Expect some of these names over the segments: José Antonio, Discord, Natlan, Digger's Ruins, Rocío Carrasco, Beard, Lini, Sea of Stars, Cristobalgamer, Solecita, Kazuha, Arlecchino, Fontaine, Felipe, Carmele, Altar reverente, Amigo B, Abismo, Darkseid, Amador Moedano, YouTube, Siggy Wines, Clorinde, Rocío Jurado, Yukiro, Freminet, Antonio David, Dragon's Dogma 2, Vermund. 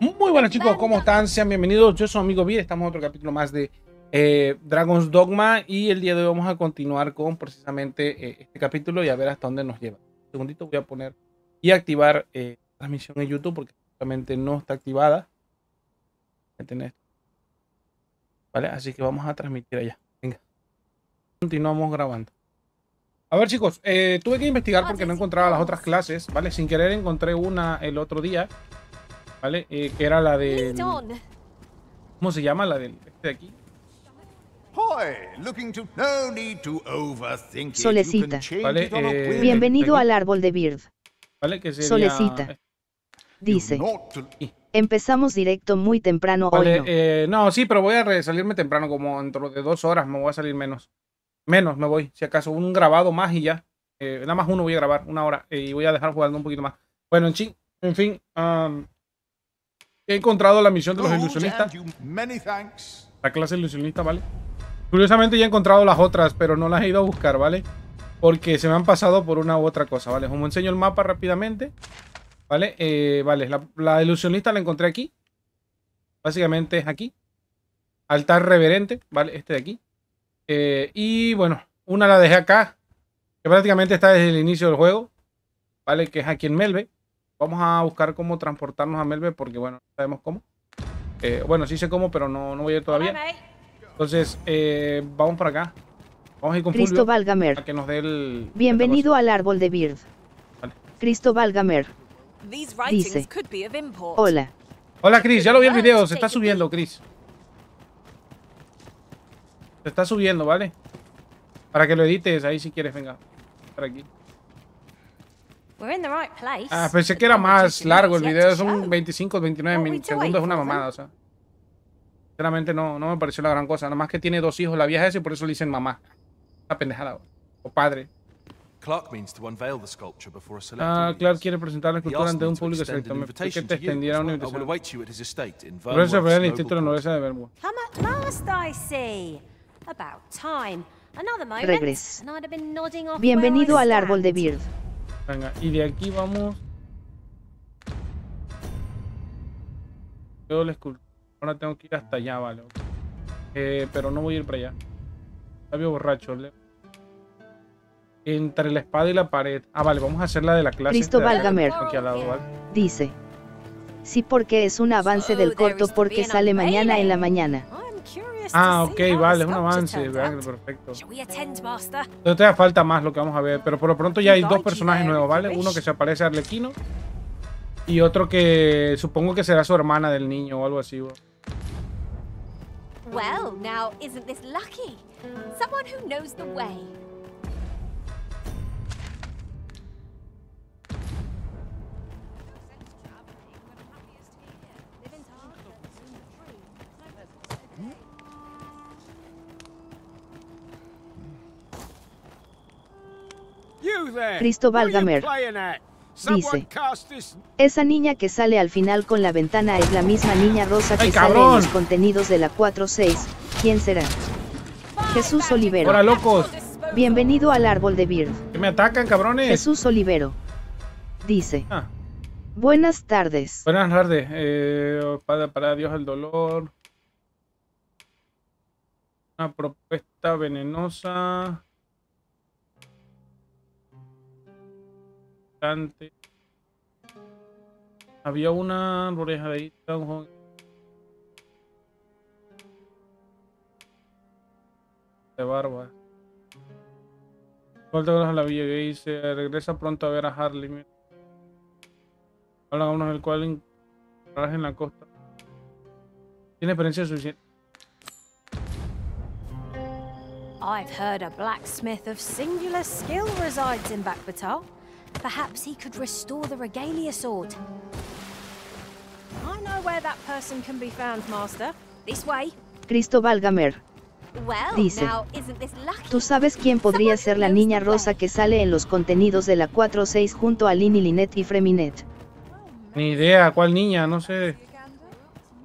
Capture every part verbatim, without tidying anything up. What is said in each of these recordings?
Muy buenas chicos, ¿cómo están? Sean bienvenidos, yo soy Amigo B, estamos en otro capítulo más de eh, Dragon's Dogma y el día de hoy vamos a continuar con precisamente eh, este capítulo y a ver hasta dónde nos lleva. Un segundito, voy a poner y activar eh, la transmisión en YouTube porque justamente no está activada. Vale, así que vamos a transmitir allá, venga. Continuamos grabando. A ver chicos, eh, tuve que investigar porque no encontraba las otras clases, ¿vale? Sin querer encontré una el otro día. ¿Vale? Eh, que era la de... ¿Cómo se llama? La del... Este de aquí. Solecita. ¿Vale? Eh, Bienvenido al árbol de Beard. ¿Vale? Que sería... Solecita. Dice. Sí. Empezamos directo muy temprano, ¿vale? Hoy. No. Eh, no, sí, pero voy a salirme temprano, como dentro de dos horas me voy a salir menos. Menos me voy, si acaso un grabado más y ya. Eh, nada más uno voy a grabar, una hora, eh, y voy a dejar jugando un poquito más. Bueno, en fin, en fin... Um, He encontrado la misión de los ilusionistas. La clase ilusionista, ¿vale? Curiosamente ya he encontrado las otras, pero no las he ido a buscar, ¿vale? Porque se me han pasado por una u otra cosa, ¿vale? Os enseño el mapa rápidamente, ¿vale? Eh, vale, la, la ilusionista la encontré aquí. Básicamente es aquí. Altar reverente, ¿vale? Este de aquí. Eh, y bueno, una la dejé acá, que prácticamente está desde el inicio del juego, ¿vale? Que es aquí en Melve. Vamos a buscar cómo transportarnos a Melve porque, bueno, no sabemos cómo. Eh, bueno, sí sé cómo, pero no, no voy a ir todavía. Entonces, eh, vamos para acá. Vamos a ir con Cristobalgamer. Para que nos dé el... Bienvenido al árbol de Beard. Vale. Cristobalgamer. Dice. Hola. Hola, Chris. Ya lo vi el video. Se está subiendo, Chris. Se está subiendo, ¿vale? Para que lo edites ahí si quieres. Venga. Para aquí. Ah, pensé que era más largo el video, son veinticinco, veintinueve segundos, es una mamada, o sea. Sinceramente no, no me pareció la gran cosa, nada más que tiene dos hijos, la vieja esa, y por eso le dicen mamá. Una pendejada, o padre. Ah, Clark quiere presentar la escultura ante un público selecto, me pidió que te extendiera una invitación. Por eso fue el Instituto de Nobleza de Vermund. Regres. Bienvenido al árbol de Beard. Venga, y de aquí vamos. Yo la escultura. Ahora tengo que ir hasta allá, vale. Eh, pero no voy a ir para allá. Sabio borracho. ¿Le? Entre la espada y la pared. Ah, vale, vamos a hacer la de la clase. Cristobalgamer. Aquí al lado, ¿vale? Dice. Sí, porque es un avance del corto porque sale mañana en la mañana. Ah, ok, vale, es un avance, ¿verdad? Perfecto. Entonces te falta más lo que vamos a ver, pero por lo pronto ya hay dos personajes nuevos, ¿vale? Uno que se aparece Arlecchino y otro que supongo que será su hermana del niño o algo así. ¿Vale? Cristobalgamer dice, esa niña que sale al final con la ventana es la misma niña rosa que sale en los contenidos de la cuatro seis, ¿quién será? Jesús Olivero. Hola, locos. Bienvenido al árbol de Beard. Que me atacan, cabrones. Jesús Olivero dice, ah. Buenas tardes. Buenas tardes, eh, para, para Dios el dolor. Una propuesta venenosa. Había una orejadita, un joven. De barba. Vuelta a la Villa Gay y se regresa pronto a ver a Harley. Habla a uno del cual encontrarás en la costa. Tiene experiencia suficiente. I've heard a blacksmith of singular skill resides in back Batal. Perhaps he could restore the regalia sword. I know where that person can be found, Master. This way. Cristobalgamer dice, ¿tú sabes quién podría ser la niña rosa que sale en los contenidos de la cuatro seis junto a Lini, Linet y Freminet? Ni idea, ¿cuál niña? No sé.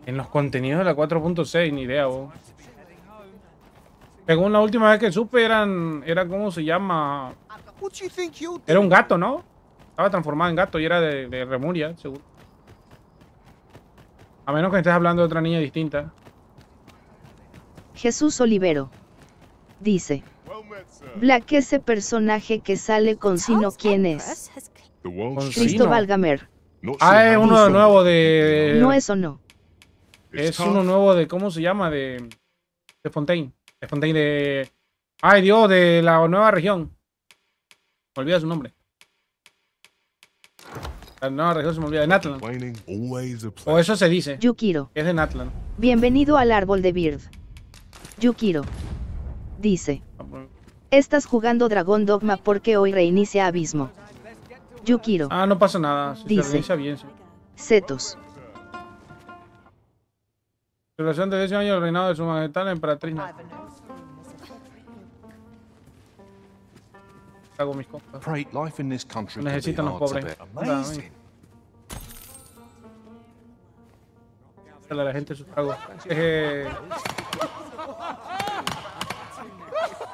En los contenidos de la cuatro punto seis, ni idea, vos. Según la última vez que supe, eran... Era, ¿cómo se llama? Era un gato, ¿no? Estaba transformado en gato y era de, de Remuria, seguro. A menos que estés hablando de otra niña distinta. Jesús Olivero dice: Black, ese personaje que sale con Sino, ¿quién es? Cristobalgamer. Ah, es uno nuevo de... No, eso no. Es uno nuevo de... ¿Cómo se llama? De... De Fontaine. De Fontaine de... Ay, Dios, de la nueva región. Me olvida su nombre. La nueva región se me olvida. De Natlan. O eso se dice. Yukiro. Es de Natlan. Bienvenido al árbol de Beard. Yukiro dice: estás jugando Dragon's Dogma porque hoy reinicia Abismo. Yukiro. Ah, no pasa nada. Se dice, reinicia bien, sí. Cetos. Celebración de diez años del reinado de su majestad la emperatriz. No. Hago mis compras. Necesitan los pobres. A la gente sus tragos. Eje.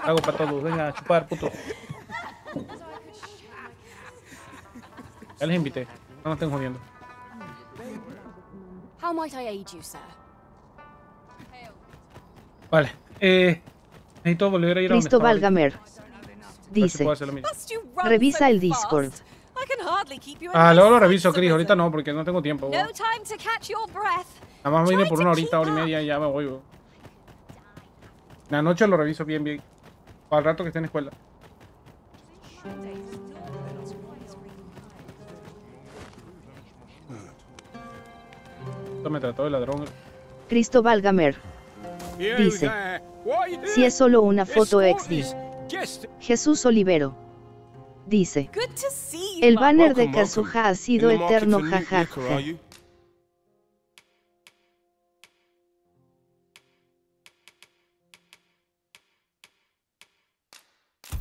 Trago para todos. Venga a chupar, puto. Ya les invité. No me estén jodiendo. Vale. Eh, necesito volver a ir a donde estaba. Cristobalgamer dice: revisa el Discord. Ah, luego lo reviso, Chris. Ahorita no, porque no tengo tiempo. Nada más me vine por una horita, hora y media y ya me voy, bro. La noche lo reviso bien, bien. Para el rato que esté en escuela. Esto me trató de ladrón. Cristobalgamer dice: si es solo una foto equis de. Jesús Olivero dice: el banner de Kazuha ha sido eterno, jajaja.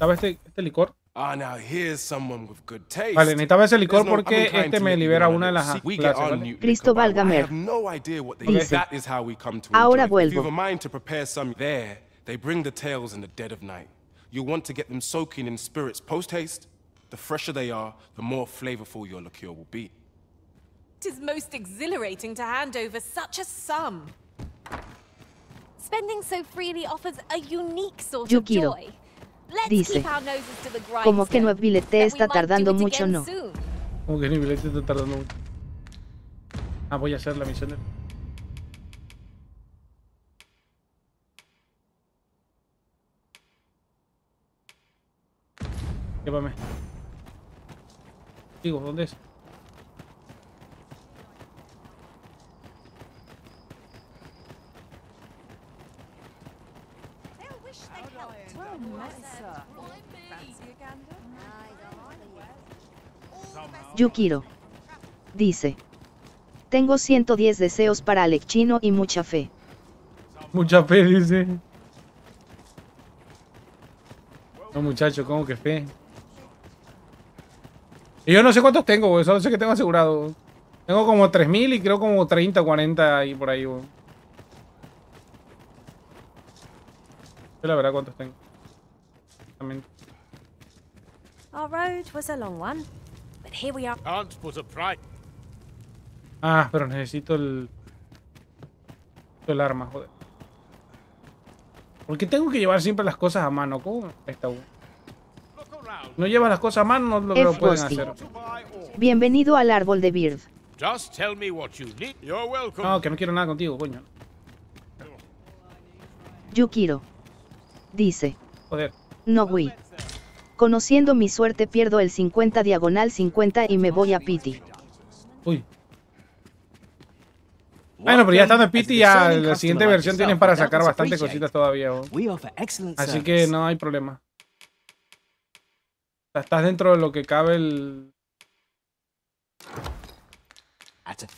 ¿Necesitaba este, este licor? Vale, necesitaba ese licor porque este me libera una de las clases, ¿vale? Cristobalgamer dice: ahora vuelvo. Tis most exhilarating to hand over such a sum. Spending so freely offers a unique sort of joy. Dice: como que no, el billete está tardando mucho, ¿no? Como que no, el billete está tardando mucho. Ah, voy a hacer la misión. Llévame. Digo, ¿dónde es? Yukiro dice: tengo ciento diez deseos para Arlecchino y mucha fe. Mucha fe, dice. No, muchacho, ¿cómo que fe? Y yo no sé cuántos tengo, güey. Solo sé que tengo asegurado, güey. Tengo como tres mil y creo como treinta, cuarenta y por ahí, güey. Yo la verdad cuántos tengo. También. Our road was a long one. Here we are. Ah, pero necesito el... el arma, joder. ¿Por qué tengo que llevar siempre las cosas a mano? ¿Cómo? Esta u... No llevas las cosas a mano, no lo, lo pueden hacer. Bienvenido al árbol de Beard. No, que no quiero nada contigo, coño. Yukiro dice: joder. No, güey. Conociendo mi suerte pierdo el cincuenta diagonal cincuenta y me voy a Pity. Uy. Bueno, pero ya estando en Pity ya la siguiente versión tienen para sacar bastantes cositas todavía, ¿o? Así que no hay problema. Estás dentro de lo que cabe el... Estás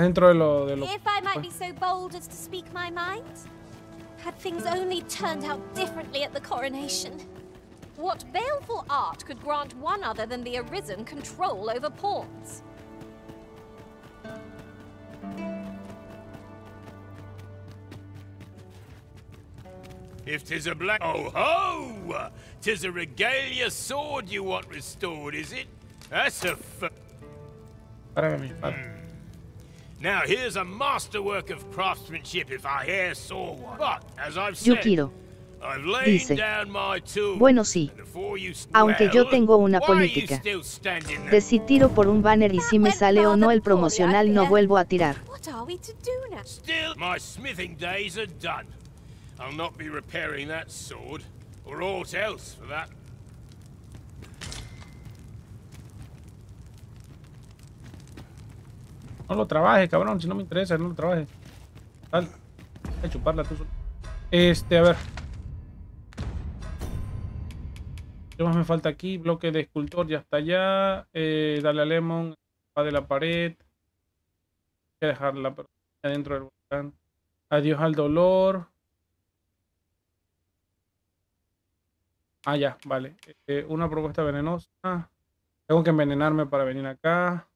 dentro de lo... de lo... Had things only turned out differently at the coronation, what baleful art could grant one other than the Arisen control over ports? If 'tis a black, oh ho! 'Tis a regalia sword you want restored, is it? That's a f. Dispárame mi espada. Now here's a masterwork of craftsmanship if I ever saw one. But as I've said, Yukiro dice, bueno sí, aunque yo tengo una política de si tiro por un banner y si me sale o no el promocional no vuelvo a tirar. No lo trabajes, cabrón, si no me interesa, no lo trabajes. Dale, a chuparla tú solo. Este, a ver. ¿Qué más me falta aquí? Bloque de escultor, ya está allá. Eh, dale a Lemon, va de la pared. Voy a dejarla adentro del volcán. Adiós al dolor. Ah, ya, vale. Eh, una propuesta venenosa. Tengo que envenenarme para venir acá.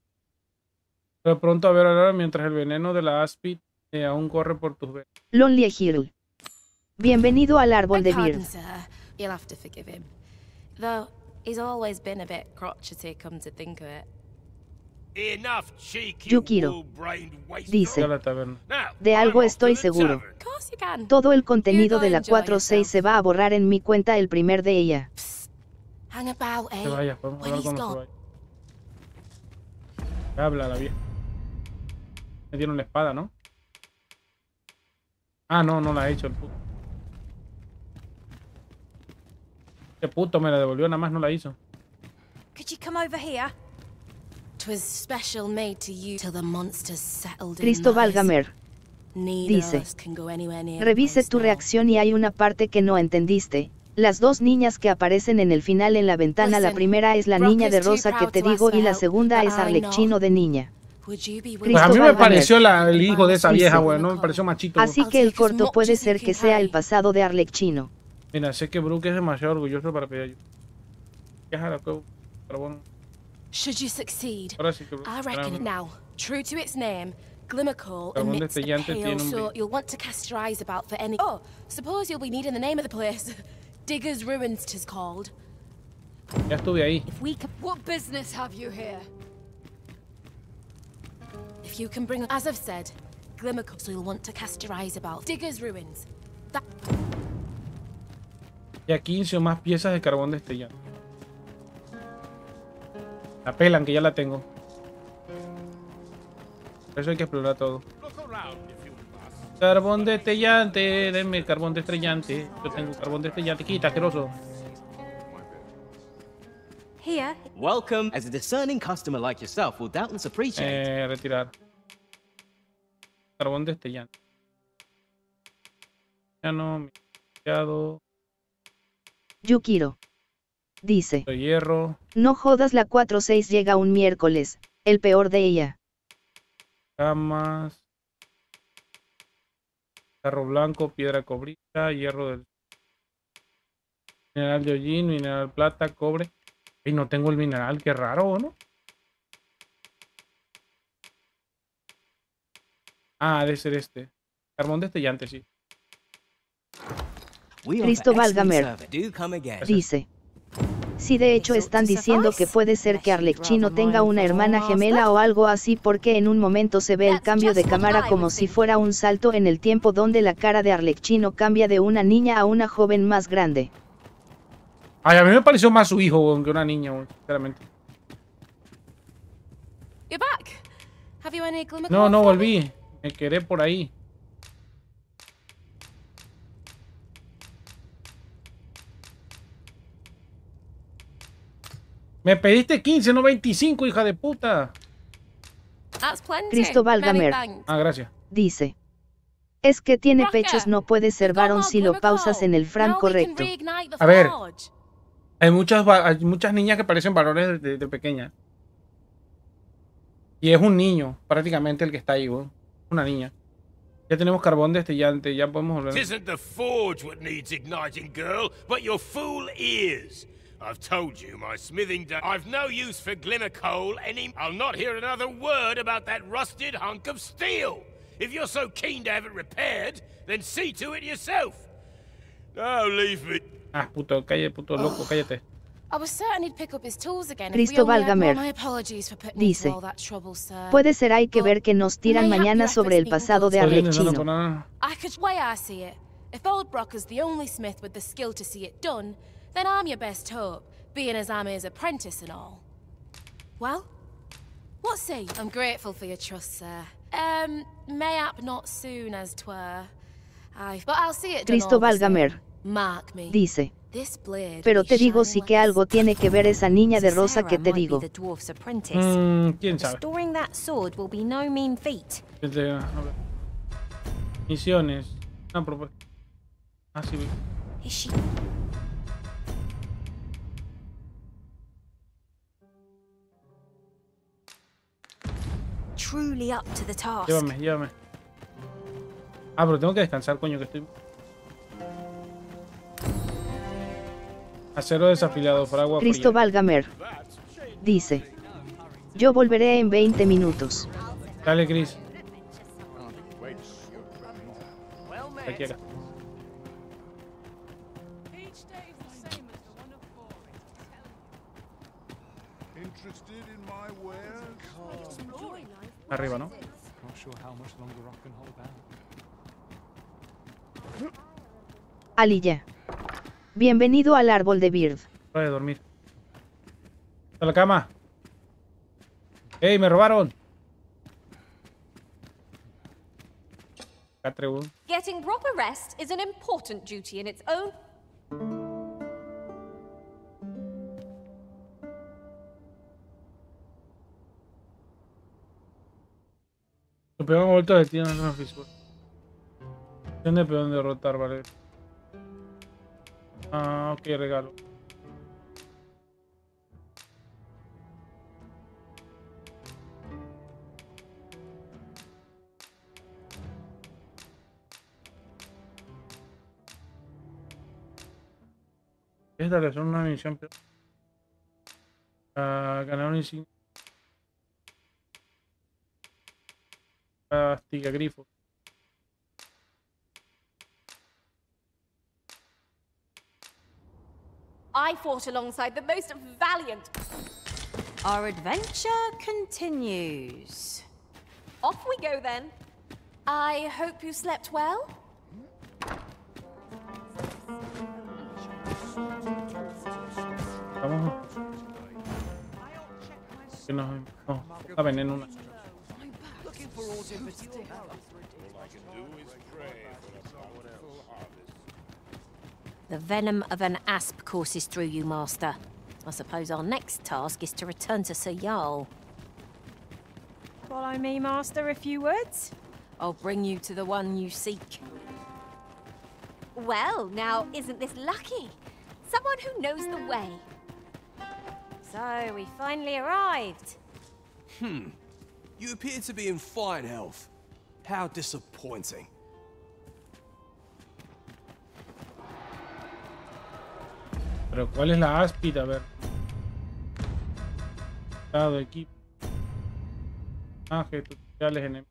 De pronto a ver ahora mientras el veneno de la Aspid eh, aún corre por tus venas. Lonely Hero. Bienvenido al árbol de Beard. You'll have to forgive him. Though he's always been a bit crotchety come to think of it. Enough cheeky. Yukiro dice, de algo estoy seguro. Todo el contenido de la cuatro punto seis se va a borrar en mi cuenta el primer de ella. Hang about, eh. Vaya, podemos hablar cuando se vaya. Habla la vieja. Me dieron la espada, ¿no? Ah, no, no la he hecho el puto. Este puto me la devolvió, nada más no la hizo. Cristobalgamer dice, revise tu reacción y hay una parte que no entendiste. Las dos niñas que aparecen en el final en la ventana, la primera es la niña de rosa que te digo y la segunda es Arlecchino de niña. Pues a mí me pareció la, el hijo de esa vieja, güey, no me pareció machito. Así que el corto puede ser que sea el pasado de Arlecchino. Mira, sé que Brooke es demasiado orgulloso para pedir ayuda. Déjala, pero bueno. Ahora sí que Brooke. Carbón destellante tiene un... Oh, suppose you'll be needing the name of the place. Digger's Ruins, tis called. Ya estuve ahí. If we can... What business have you here? If you can bring, as I've said, glimmer cups, so you'll want to cast your eyes about Digger's Ruins. That... Y a quince o más piezas de carbón destellante. La pelan, que ya la tengo. Por eso hay que explorar todo. Carbón destellante, denme carbón destellante. Yo tengo carbón destellante, quita, asqueroso. Here. Welcome, as a discerning customer like yourself will doubtless appreciate. Eh, retirar. Carbón destellante. Ya no, mi criado. Yukiro dice, de hierro. No jodas, la cuatro punto seis llega un miércoles, el peor de ella. Camas. Carro blanco, piedra cobriza, hierro del... Mineral de hollín, mineral plata, cobre. Y no tengo el mineral, qué raro, ¿no? Ah, debe ser este. Carbón destellante, sí. Cristobalgamer dice, sí, de hecho están diciendo que puede ser que Arlecchino tenga una hermana gemela o algo así, porque en un momento se ve el cambio de cámara como si fuera un salto en el tiempo donde la cara de Arlecchino cambia de una niña a una joven más grande. Ay, a mí me pareció más su hijo que una niña, sinceramente. No, no volví. Me quedé por ahí. Me pediste quince, no veinticinco, hija de puta. Cristobalgamer. Ah, gracias. Dice, es que tiene pechos, no puede ser varón si lo pausas en el frame correcto. A ver, hay muchas, hay muchas niñas que parecen varones desde de pequeña. Y es un niño, prácticamente, el que está ahí, ¿no? Una niña. Ya tenemos carbón destellante, ya podemos hablar. I've told you my smithing day. I've no use for glimmer coal any. I'll not hear another word about that rusted hunk of steel. If you're so keen to have it repaired, then see to it yourself. No, leave me. Ah, puto, cállate, puto loco, cállate. Cristobalgamer dice, puede ser, hay que ver que nos tiran mañana sobre el pasado de Arlecchino. What say? I'm grateful for your trust, sir. Um, mayhap not soon as 'twere. I've, but I'll see it. Cristobalgamer dice, pero te digo sí que algo tiene que ver esa niña de rosa que te digo. Mm, ¿Quién sabe? Misiones. Ah, propuesta. Ah, sí. Llévame, llévame. Ah, pero tengo que descansar, coño, que estoy... Acero desafilado para agua fría. Cristobalgamer dice, yo volveré en veinte minutos. Dale, Chris. Aquí, acá. Arriba, ¿no? Aliyah, bienvenido al árbol de Beard. Voy a dormir. ¡A la cama! ¡Ey, me robaron! Catrebu. Getting proper rest is an important duty in its own. Peón vuelto de ti no es una fisura. ¿Dónde peón derrotar, vale? Ah, ok, regalo. Esta es una misión. Ah, ganar un insignia. Castiga grifo. I fought alongside the most valiant. Our adventure continues. Off we go then. I hope you slept well. Vamos. Que no, no, está veneno una. The venom of an asp courses through you, Master. I suppose our next task is to return to Sir Jarl. Follow me, Master, if you would. I'll bring you to the one you seek. Well, now, isn't this lucky? Someone who knows the way. So, we finally arrived. Hmm. You appear to be in fine health. How disappointing. Pero ¿cuál es la áspide? A ver. Estado, equipo. Ah, que tutoriales enemigos.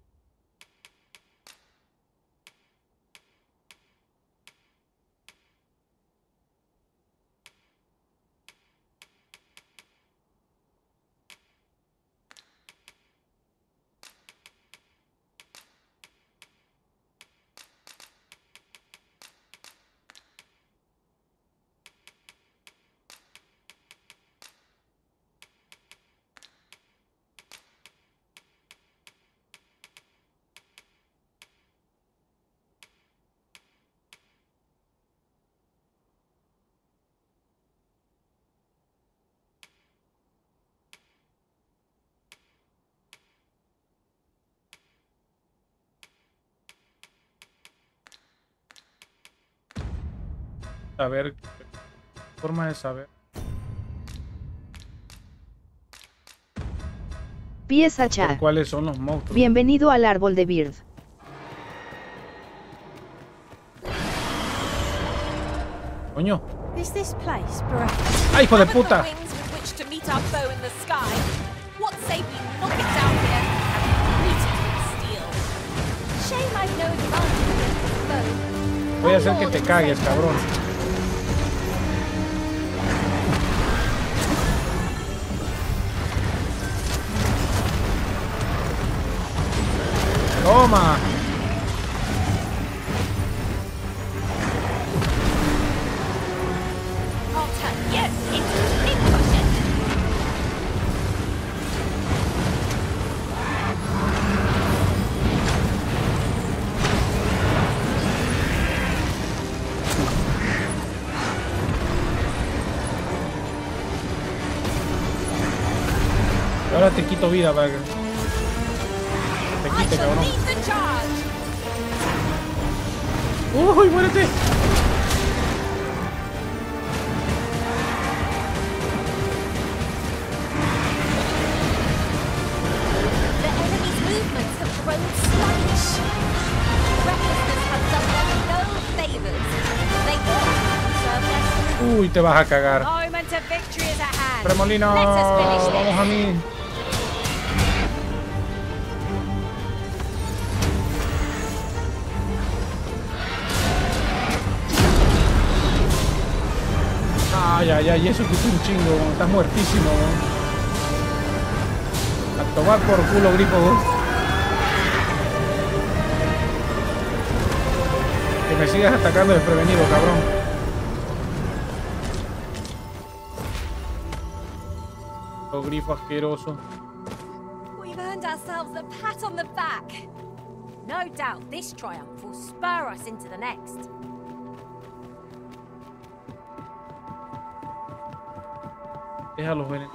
Saber, forma de saber. Pieza chat. ¿Cuáles son los monstruos? Bienvenido al árbol de Beard. Coño. ¿Es this place, bro? ¡Ay, hijo de puta! Voy a hacer que te cagues, cabrón. Toma. Ahora te quito vida para que... Te quite, cabrón. ¡Uy, muérete! Uy, te vas a cagar. Remolino, vamos a mí. Ay, ay, ay, eso que es un chingo, estás muertísimo. A tomar por culo, gripo. Que me sigas atacando desprevenido, cabrón. Oh, grifo asqueroso. We've earned ourselves a pat on the back. No doubt this triumph will spur us into the next. Déjalos venir.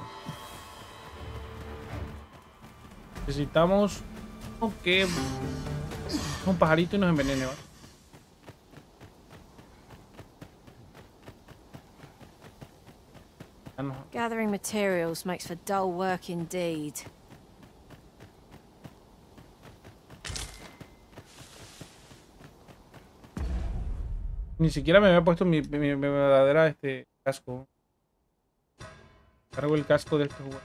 Necesitamos que un pajarito y nos envenene, ¿vale? Ah, no. Gathering materials makes for dull work indeed. Ni siquiera me había puesto mi, mi, mi verdadera este casco. Cargo el casco del jugador.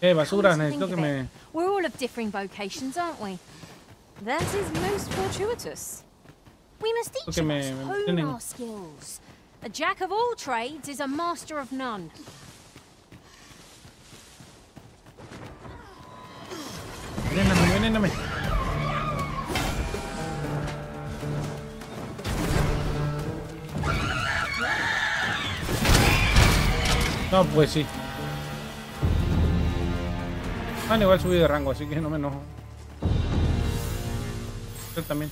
Eh, basura, necesito que me... We're all of differing vocations, aren't we? That is most fortuitous. We must each of us hone our skills. A jack of all trades is a master of none. Venéname, venéname. No, pues sí. Ah, igual subí de rango, así que no me enojo. Yo también.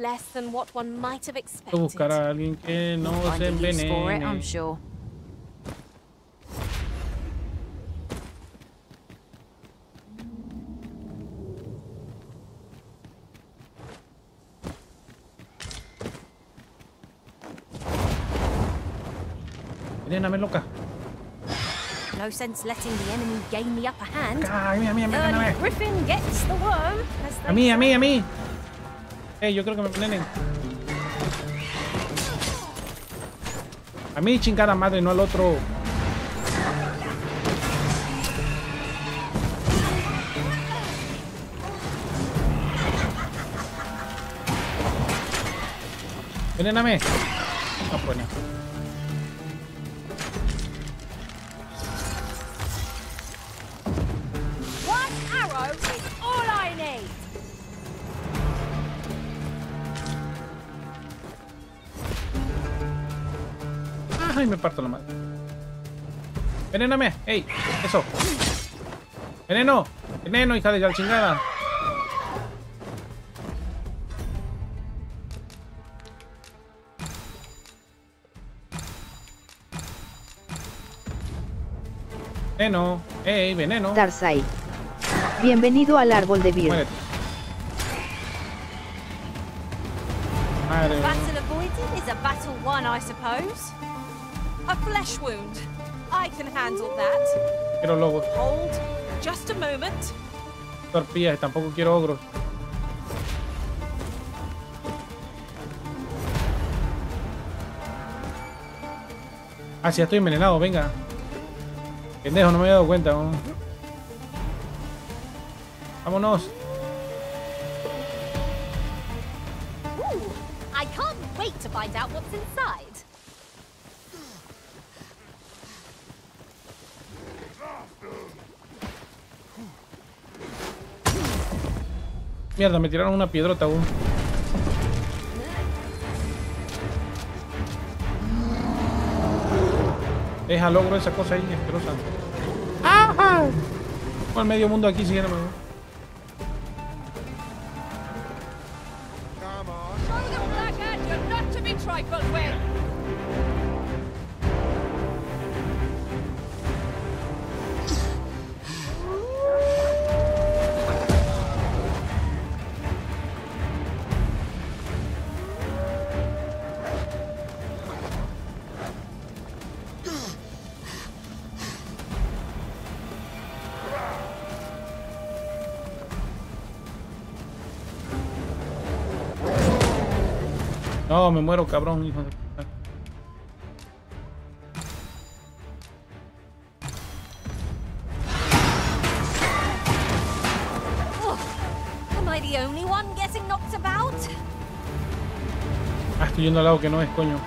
Less than what one might have expected. Buscar a alguien que no se envenene. I'm sure. Venename, loca. No sense letting the enemy gain the upper hand. Ay, mira, mira, mira, Griffin gets the worm. A mí, a mí, a mí. Eh, yo creo que me envenenen. A mí, chingada madre, no al otro. Envenename. No, pues no. Y me parto la madre. Venéname, ey, eso. Veneno, veneno, hija de la chingada. Veneno, ey, veneno. Darkseid, bienvenido al árbol de Beard. Madre. Battle avoided is a battle won, I suppose. A flesh wound. I can handle that. Quiero lobos. Hold. Just a moment. Torpillas, tampoco quiero ogros. Ah, si ya estoy envenenado, venga. Pendejo, no me había dado cuenta, ¿no? Vámonos. I can't wait to find out what's inside. Mierda, me tiraron una piedrota, güey. Deja logro esa cosa ahí, asquerosa. ¡Ah! Con el medio mundo aquí, siguiéndome. No, me muero, cabrón, hijo de puta. Am I the only one getting knocked about? Ah, estoy yendo al lado que no es, coño.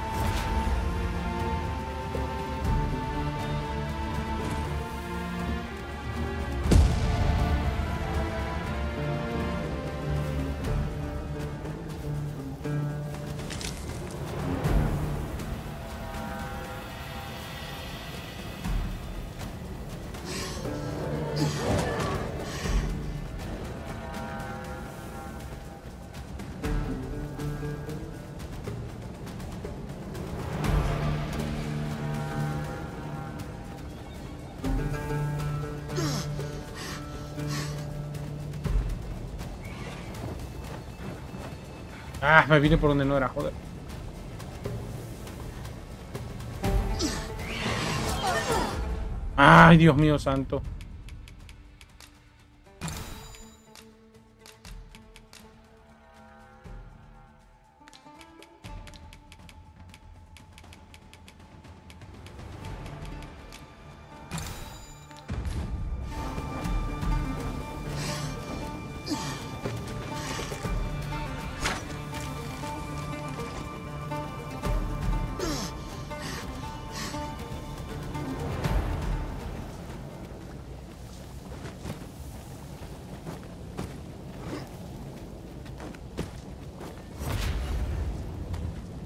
Ah, me vine por donde no era, joder. Ay, Dios mío santo.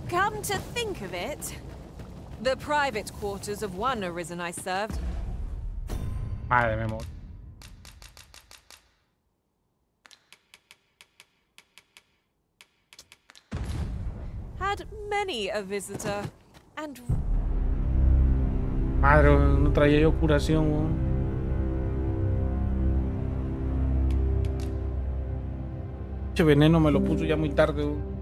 Come to think of it, the private quarters of one arisen I served. Madre mía. Had many a visitor and. Madre, no traía yo curación. ¿No? Ese veneno me lo puso ya muy tarde. ¿No?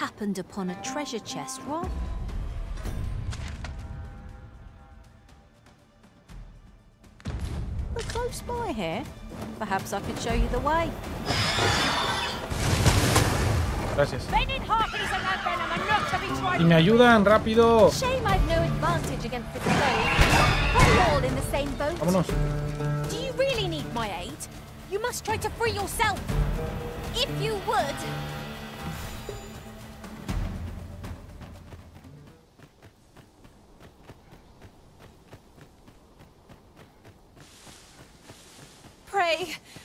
Happened upon a treasure chest, Rob. We're close by here. Perhaps I could show you the way. Gracias. Y me ayudan rápido. Shame I've no advantage against the foe. We're all in the same boat. Vámonos. Do you really need my aid? You must try to free yourself. If you would.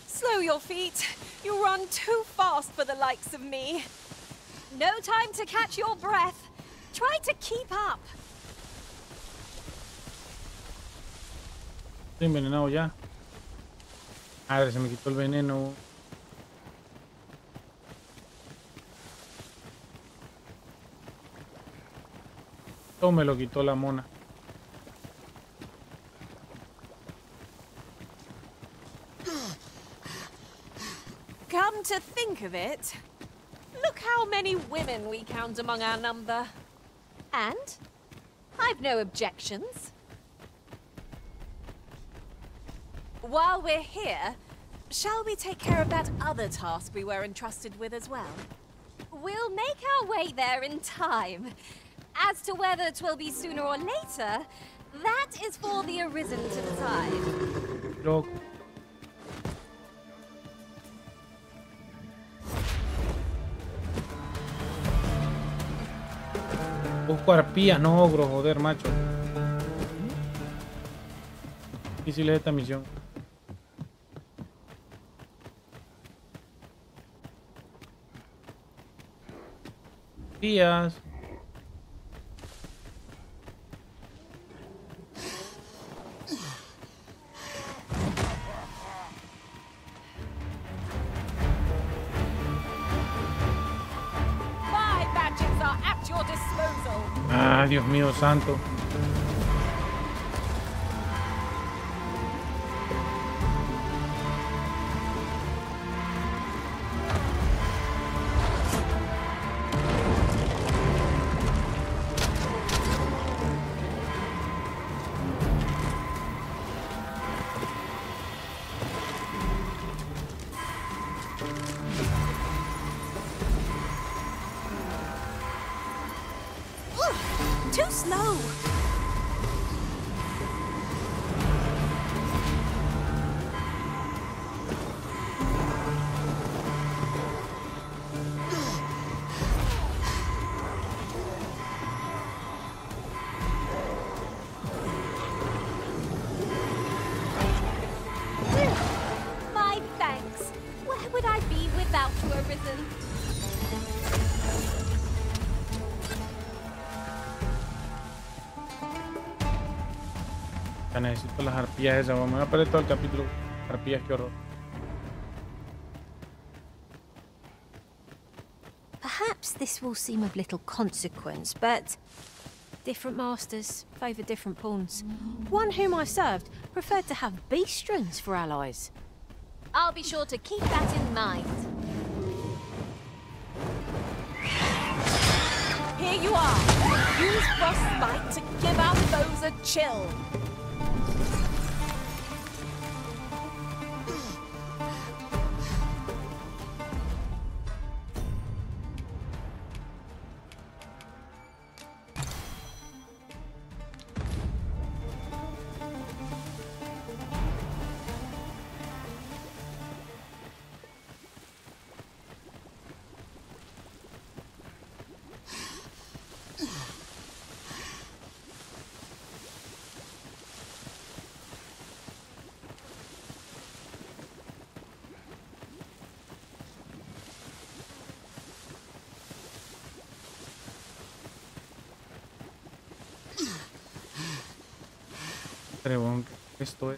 Slow your feet. You run too fast for the likes of me. No time to catch your breath. Try to keep up. Estoy envenenado ya. Madre, se me quitó el veneno. Todo me lo quitó la mona. Come to think of it, look how many women we count among our number. And I've no objections. While we're here, shall we take care of that other task we were entrusted with as well? We'll make our way there in time. As to whether it will be sooner or later, that is for the Arisen to decide. Dog. Busco arpías, no ogros, joder, macho. Difícil es esta misión. Arpías. Ah, Dios mío santo. Necesito las arpías esas, vamos a perder todo el capítulo. Arpías, qué horror. Perhaps this will seem of little consequence, but different masters favor different pawns. One whom I served preferred to have B strings for allies. I'll be sure to keep that in mind. Here you are. Use frostbite to give our foes a chill. Esto es.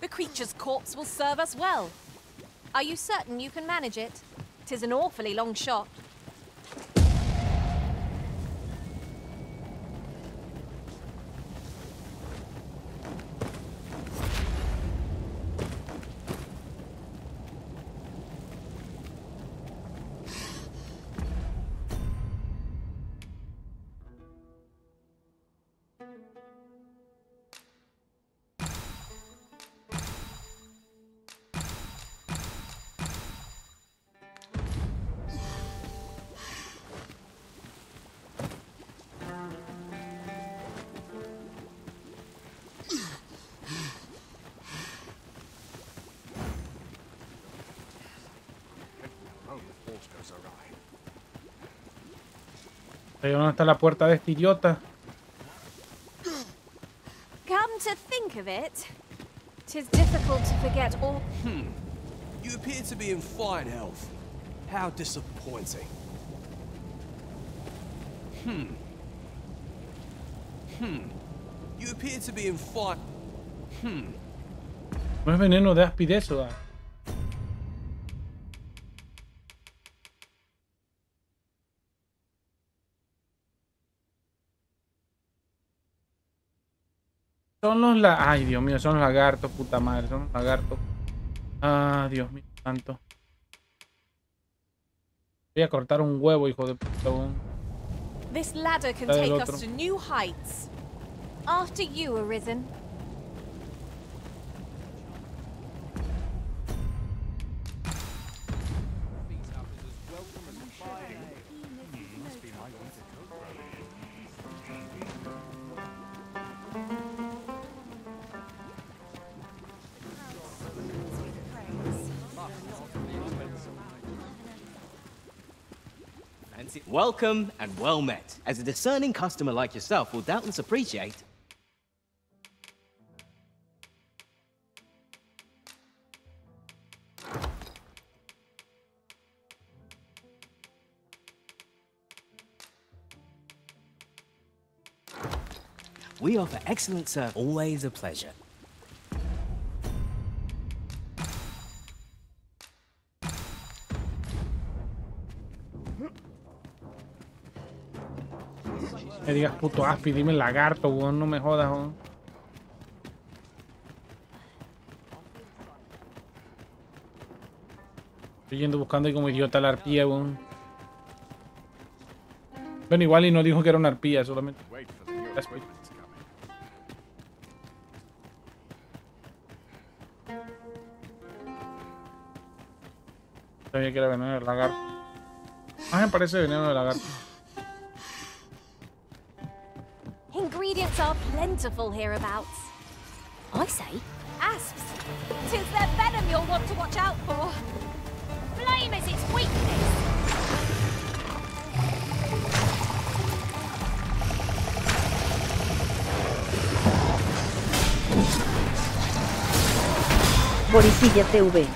The creature's corpse will serve us well. Are you certain you can manage it? 'Tis an awfully long shot. ¿Dónde está la puerta de este idiota? Come to think of it, tis difficult to forget all. Hmm. You appear to be in fine health. How disappointing. Hmm. Hmm. You appear to be in fine. Hmm. No es veneno de aspideso. Son los la... Ay, Dios mío, son los lagartos, puta madre, son los lagartos. Ah, Dios mío, tanto. Voy a cortar un huevo, hijo de puta. This ladder can take us to new heights. After you, Arisen. Welcome and well met, as a discerning customer like yourself will doubtless appreciate. We offer excellent service, always a pleasure. Me digas puto aspi, dime lagarto, weón, no me jodas, weón. Estoy yendo buscando ahí como idiota la arpía, weón. Bueno, igual y no dijo que era una arpía, solamente. Sabía que era veneno de lagarto. Más me parece veneno de lagarto. Ingredients are plentiful hereabouts. I say, asps. Tis their venom you'll want to watch out for. Blame is its weakness. Borisilla T V.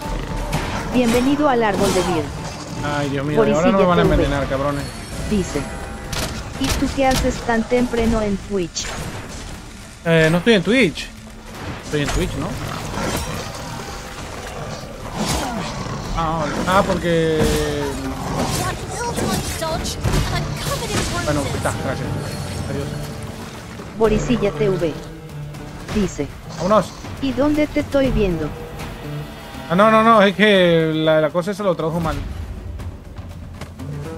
Bienvenido al árbol de Beard. Ay, Dios mío, Borisilla ahora no me van a envenenar, cabrones. Dice. ¿Y tú qué haces tan temprano en Twitch? Eh, no estoy en Twitch. Estoy en Twitch, ¿no? Ah, ah porque... Bueno, está, gracias. Adiós. Borisilla T V. Dice. Vámonos. ¿Y dónde te estoy viendo? Ah, no, no, no, es que la, la cosa esa lo tradujo mal.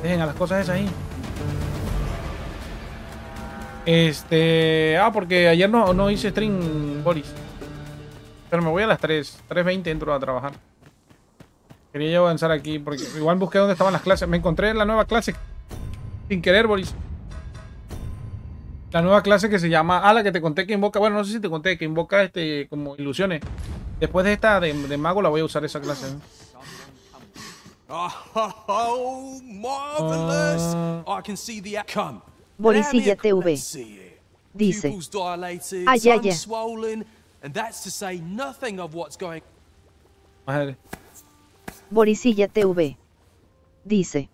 Dejen a las cosas esas ahí. Este... Ah, porque ayer no, no hice stream, Boris. Pero me voy a las tres, tres veinte entro a trabajar. Quería yo avanzar aquí porque igual busqué dónde estaban las clases. Me encontré en la nueva clase sin querer, Boris. La nueva clase que se llama... Ah, la que te conté que invoca... Bueno, no sé si te conté que invoca este como ilusiones. Después de esta de, de mago la voy a usar esa clase, ¿eh? Oh, marvelous. Uh... I can see the outcome. Borisilla T V dice, ay, ay, ay. Madre. Borisilla T V dice,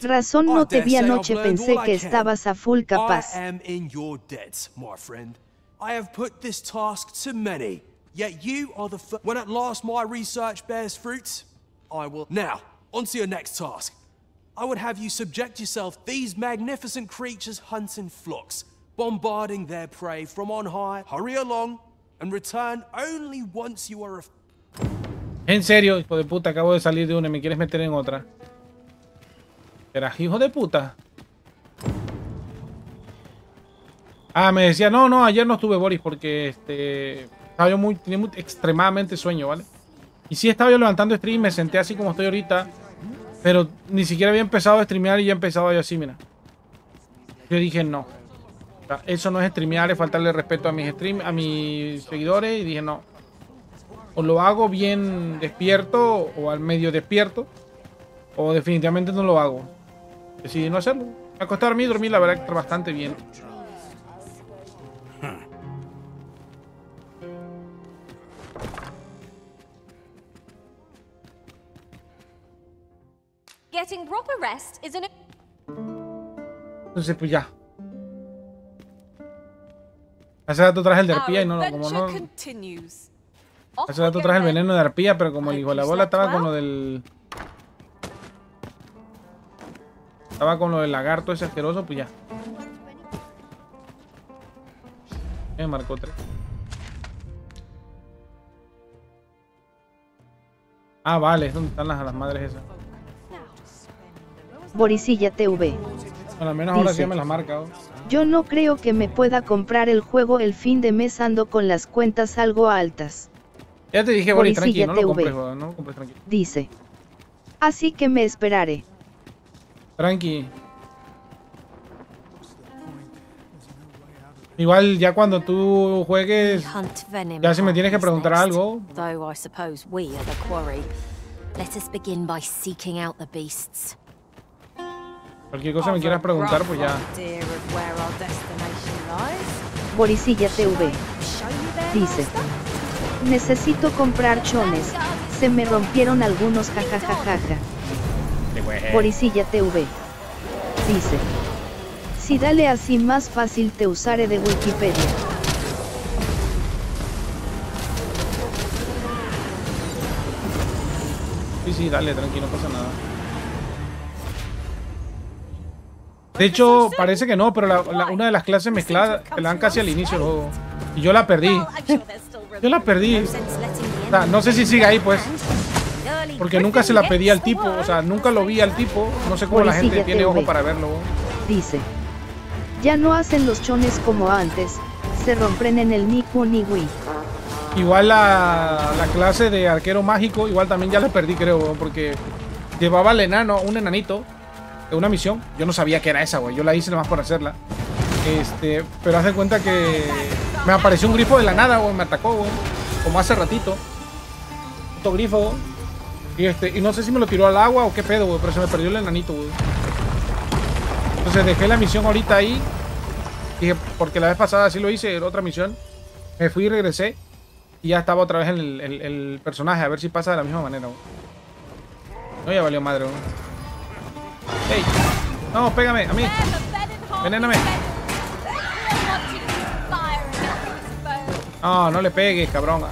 razón no te vi anoche, pensé que estabas a full capaz. I would have you subject yourself these magnificent creatures hunt in flocks, bombarding their prey from on high. Hurry along and return only once you are. En serio, hijo de puta, acabo de salir de una y me quieres meter en otra. Serás hijo de puta. Ah, me decía, no, no, ayer no estuve, Boris, porque este, estaba yo muy, tenía muy, extremadamente sueño, ¿vale? Y sí estaba yo levantando stream, me senté así como estoy ahorita. Pero ni siquiera había empezado a streamear y ya empezaba yo así, mira. Yo dije no. O sea, eso no es streamear, es faltarle respeto a mis stream, a mis seguidores. Y dije no. O lo hago bien despierto o al medio despierto. O definitivamente no lo hago. Decidí no hacerlo. Acostarme y dormir, la verdad, está bastante bien. Entonces pues ya. Hace rato traje el de arpía y no, no como no. Hace rato traje el veneno de arpía, pero como el hijo de la bola estaba con lo del... Estaba con lo del lagarto ese asqueroso, pues ya. Me marcó tres. Ah, vale, es donde están las, las madres esas. Borisilla T V. Bueno, al menos ahora sí me la marca. ¿O? Yo no creo que me pueda comprar el juego el fin de mes, ando con las cuentas algo altas. Ya te dije, Boris, tranquilo, no lo compres, no lo compres, tranquilo. Dice. Así que me esperaré. Tranqui. Igual ya cuando tú juegues, ya si me tienes que preguntar algo. Cualquier cosa me quieras preguntar, pues ya. Borisilla T V dice: necesito comprar chones. Se me rompieron algunos, jajajajaja. Borisilla T V dice: si dale así más fácil te usaré de Wikipedia. Sí, sí, dale, tranquilo, no pasa nada. De hecho, parece que no, pero la, la, una de las clases mezcladas te la dan casi al inicio del juego. Y yo la perdí. Yo la perdí. O sea, no sé si sigue ahí, pues. Porque nunca se la pedí al tipo. O sea, nunca lo vi al tipo. No sé cómo la gente tiene ojo para verlo. Dice: ya no hacen los chones como antes, se rompen en el Niku Niwi. Igual la, la clase de arquero mágico, igual también ya la perdí, creo, porque llevaba al enano, un enanito, en una misión. Yo no sabía que era esa, güey. Yo la hice nomás por hacerla. Este, pero haz de cuenta que me apareció un grifo de la nada, güey. Me atacó, güey. Como hace ratito. Otro grifo, güey. Y, este, y no sé si me lo tiró al agua o qué pedo, güey. Pero se me perdió el enanito, güey. Entonces dejé la misión ahorita ahí. Dije, porque la vez pasada sí lo hice, era otra misión. Me fui y regresé. Y ya estaba otra vez en el, el, el personaje. A ver si pasa de la misma manera. Bro. No, ya valió madre. ¡Ey! No, pégame, a mí. Venéname. No, no le pegues, cabrón.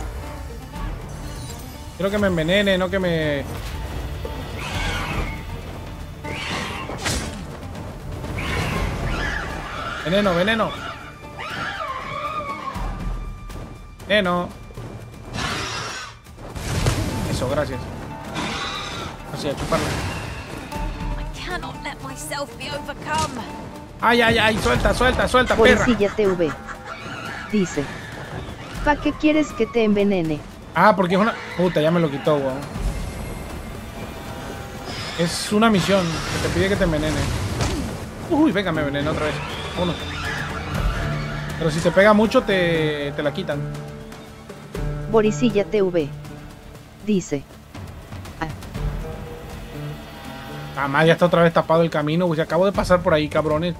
Quiero que me envenene, no que me... Veneno, veneno. Veneno. Eso, gracias. Así, a chuparla. Ay, ay, ay, suelta, suelta, suelta, perra. Borisilla T V dice: ¿pa' qué quieres que te envenene? Ah, porque es una... Puta, ya me lo quitó, weón. Es una misión que te pide que te envenene. Uy, venga, me enveneno otra vez. Uno. Pero si te pega mucho, te, te la quitan. Borisilla T V dice: ah. Ah, más, ya está otra vez tapado el camino. Pues acabo de pasar por ahí, cabrones.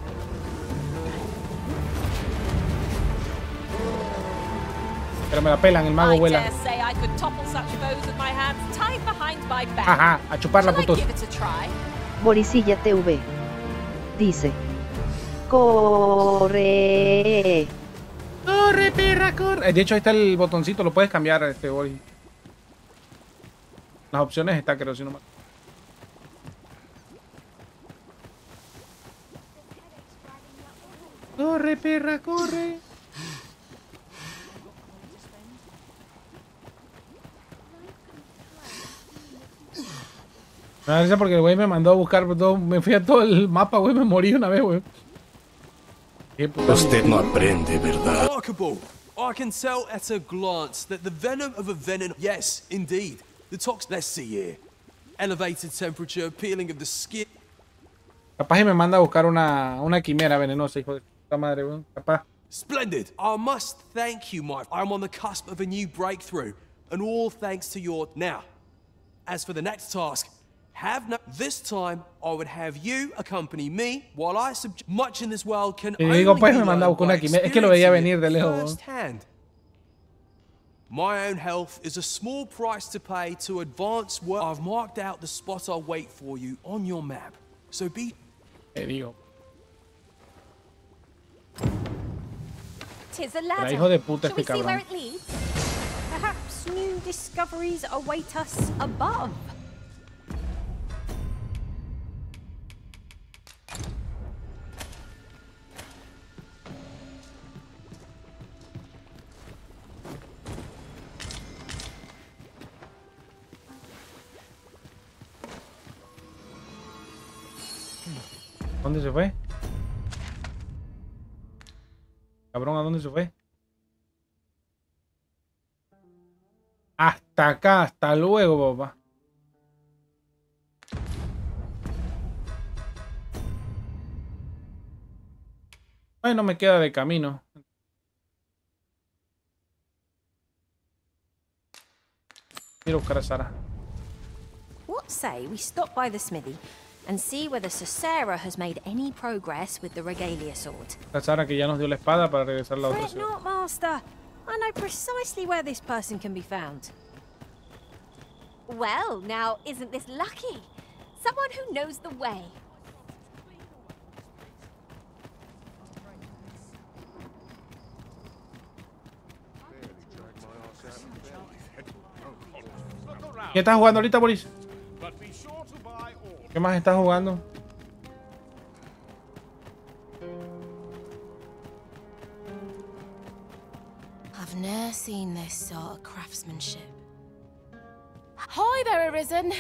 Pero me la pelan, el mago vuela. Ajá, a chuparla, putos. Borisilla T V dice: corre, corre, perra, corre. De hecho, ahí está el botoncito, lo puedes cambiar, este hoy. Las opciones está, creo, si no más. Corre, perra, corre. Me parece porque el güey me mandó a buscar todo, me fui a todo el mapa, güey, me morí una vez, güey. Usted no aprende, ¿verdad? I can tell at a glance that the venom of a venom. Yes, indeed. The tox. Let's see here. Elevated temperature, peeling of the skin. Capaz y me manda a buscar una una quimera venenosa, hijo de puta madre, weón. Capaz. Splendid. I must thank you, Mike. I'm on the cusp of a new breakthrough, and all thanks to your. Now, as for the next task. Have no this time I would have you accompany me while I much in this world can y digo, pues me manda a buscar una quimera. Es que lo veía venir de lejos. My own health is a small price to pay to advance work. I've marked out the spot I'll wait for you on your map. So be te digo. Tis a ladder. Hijo de puta este cabrón. Perhaps new discoveries await us above. ¿Dónde se fue? Cabrón, ¿a dónde se fue? Hasta acá, hasta luego, papá. Bueno, me queda de camino. Quiero buscar a Sara. What say we stop by the smithy and see whether Sarah has made any progress with the regalia sword? Sara que ya nos dio la espada para regresar la otra ciudad. Not, master. I know precisely where this person can be found. Well, now isn't this lucky? Someone who knows the way. ¿Qué estás jugando ahorita, Boris? ¿Qué más estás jugando? I've never seen this sort of craftsmanship. Hi there, Arisen.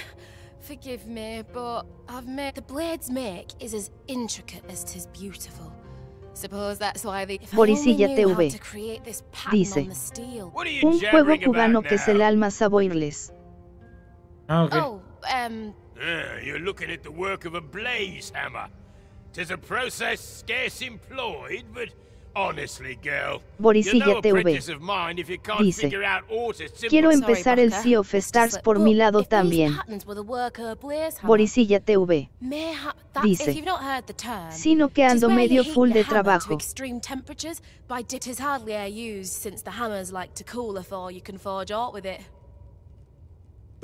Forgive me, but I've made the blade's make is as intricate as 'tis beautiful. Borisilla T V dice: un juego cubano que se le almaza Boirles. Ah, okay. Oh, um... ah, you're looking at the work of a blaze hammer. Tis a process scarce employed, but honestly, girl, Borisilla T V dice: quiero empezar el Sea of Stars por mi lado también. Borisilla T V dice: sino que ando medio full de trabajo.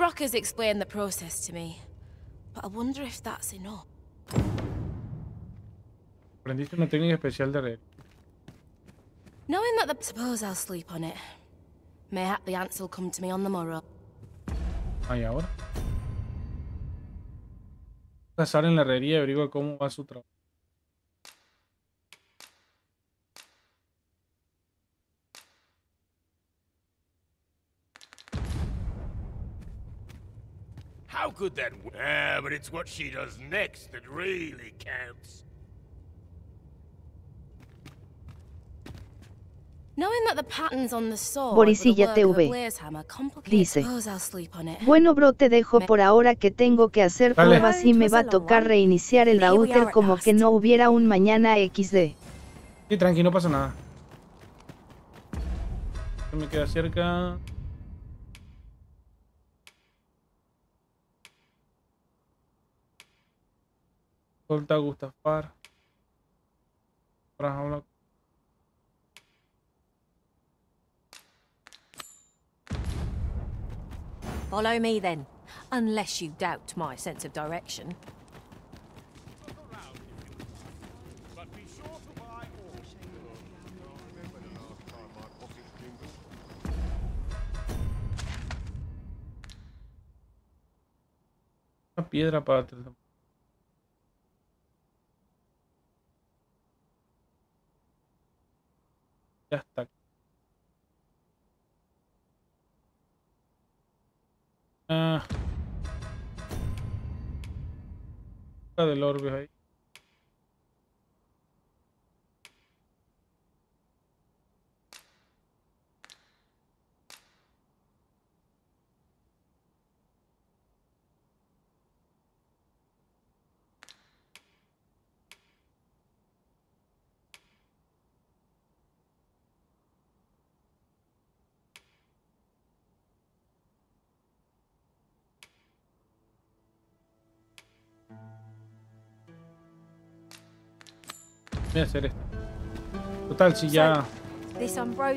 Brock has explained the process to me, but I wonder if that's enough. Aprendiste una técnica especial de red. Knowing that the suppose I'll sleep on it. Mayhap the answer will come to me on the morrow. Ay, ahora. Pasar en la herrería y averiguar cómo va su trabajo. How could that work? Ah, but it's what she does next that really counts. Knowing that the patterns on the sword, Borisilla T V dice: bueno, bro, te dejo por ahora que tengo que hacer pruebas y me va a tocar reiniciar el router como que no hubiera un mañana equis de. Sí, tranqui, no pasa nada. Me queda cerca. Corta Gustafar. Para follow me then, unless you doubt my sense of direction. Una piedra para ya está. Ah. Está del orbe ahí. Voy a hacer esto. Total, si ya... a descansar.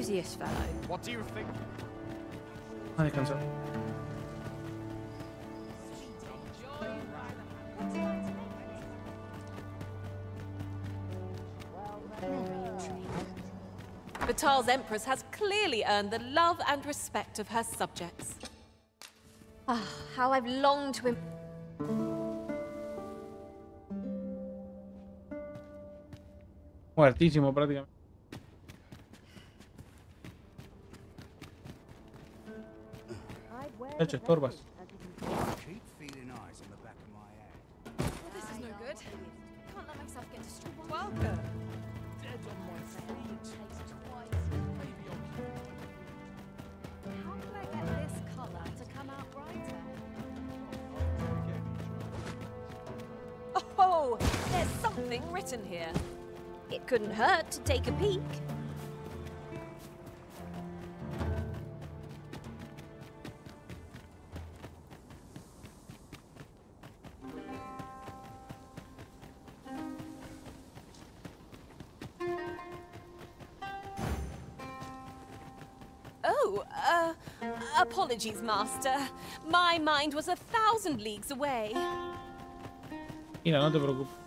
Batal's Empress has clearly earned the love and respect of her subjects. Ah, oh, how I've longed to... Muertísimo prácticamente. De hecho, estorbas. good. Can't let myself get distracted. Welcome. Dead on my feet. How do I get this color to come out brighter? Oh, there's something written here. It couldn't hurt to take a peek. Apologies, Master. My mind was a thousand leagues away. Mira, no te preocupes. Mira.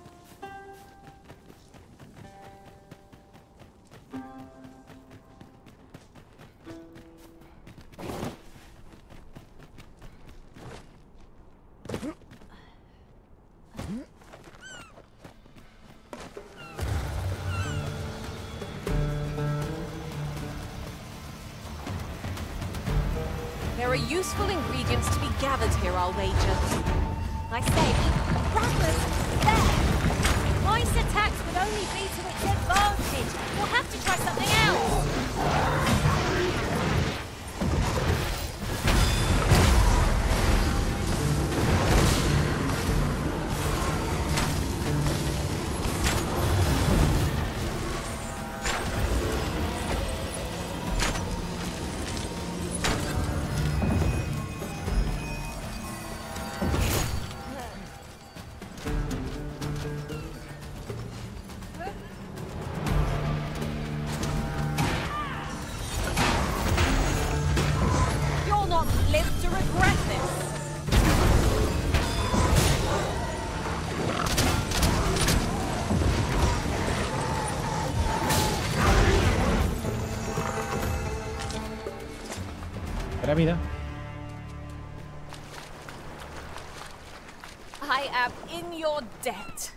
I am in your debt.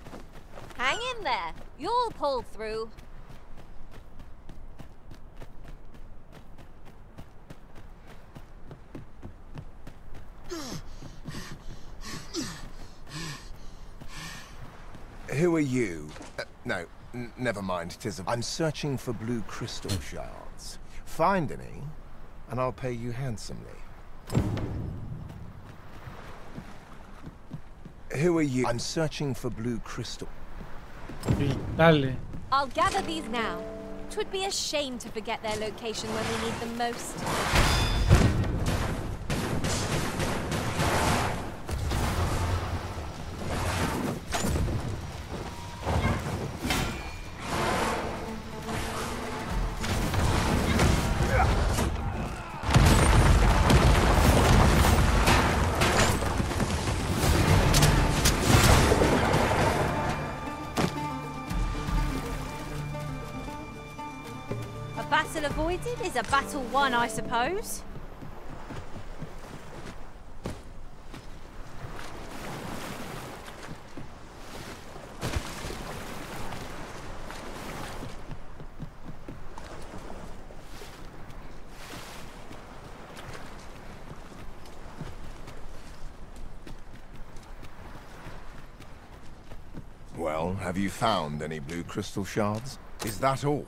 Hang in there. You'll pull through. Who are you? Uh, no, n never mind. Tis a... I'm searching for blue crystal shards. Find any. And I'll pay you handsomely. Who are you? I'm searching for blue crystal. Dale. I'll gather these now. 'Twould be a shame to forget their location when we need them most. Is a battle won, I suppose. Well, have you found any blue crystal shards? Is that all?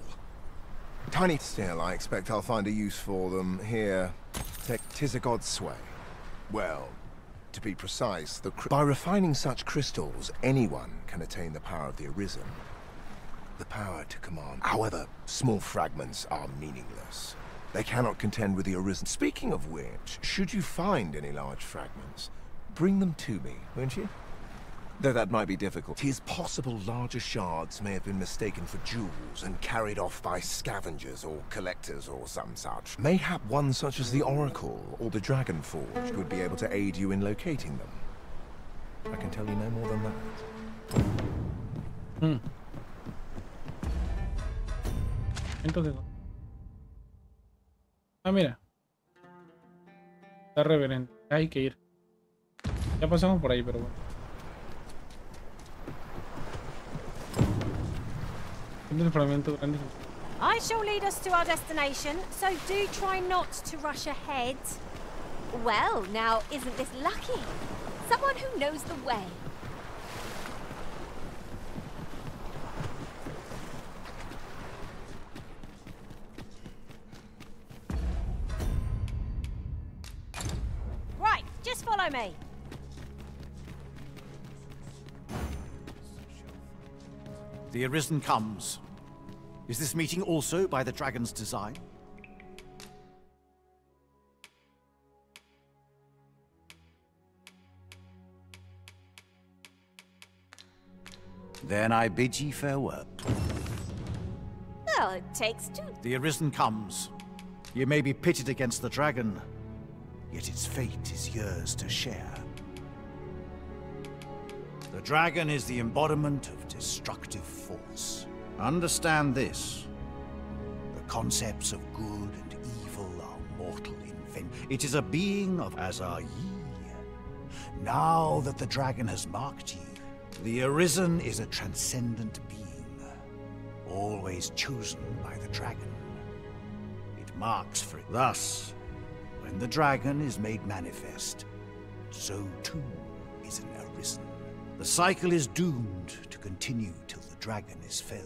Tiny still, I expect I'll find a use for them here. Tis a god's sway. Well, to be precise, the cr by refining such crystals, anyone can attain the power of the arisen. The power to command. However, small fragments are meaningless. They cannot contend with the arisen. Speaking of which, should you find any large fragments, bring them to me, won't you? Though that might be difficult. 'Tis possible larger shards may have been mistaken for jewels and carried off by scavengers or collectors or some such. Mayhap one such as the Oracle or the Dragon Forged would be able to aid you in locating them. I can tell you no more than that. Hmm. Entonces... Ah, mira. Está reverente. Hay que ir. Ya pasamos por ahí, pero bueno. I shall lead us to our destination, so do try not to rush ahead. Well, now, isn't this lucky? Someone who knows the way. enemy. The Arisen comes. Is this meeting also by the dragon's design? Then I bid ye farewell. Well, it takes two. The Arisen comes. Ye may be pitted against the dragon, yet its fate is yours to share. The dragon is the embodiment of destructive force. Understand this. The concepts of good and evil are mortal invent. It is a being of as are ye. Now that the dragon has marked ye, the Arisen is a transcendent being, always chosen by the dragon. It marks for it. Thus, when the dragon is made manifest, so too is an Arisen. The cycle is doomed to continue till the dragon is felled.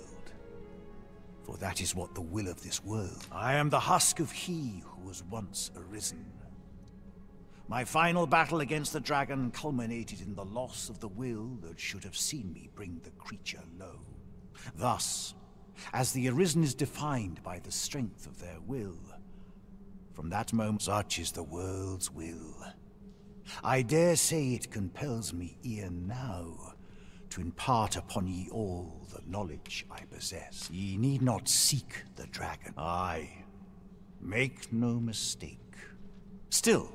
For that is what the will of this world. I am the husk of he who was once arisen. My final battle against the dragon culminated in the loss of the will that should have seen me bring the creature low. Thus, as the Arisen is defined by the strength of their will, from that moment such is the world's will. I dare say it compels me e'en now to impart upon ye all the knowledge I possess. Ye need not seek the dragon. Aye, make no mistake. Still,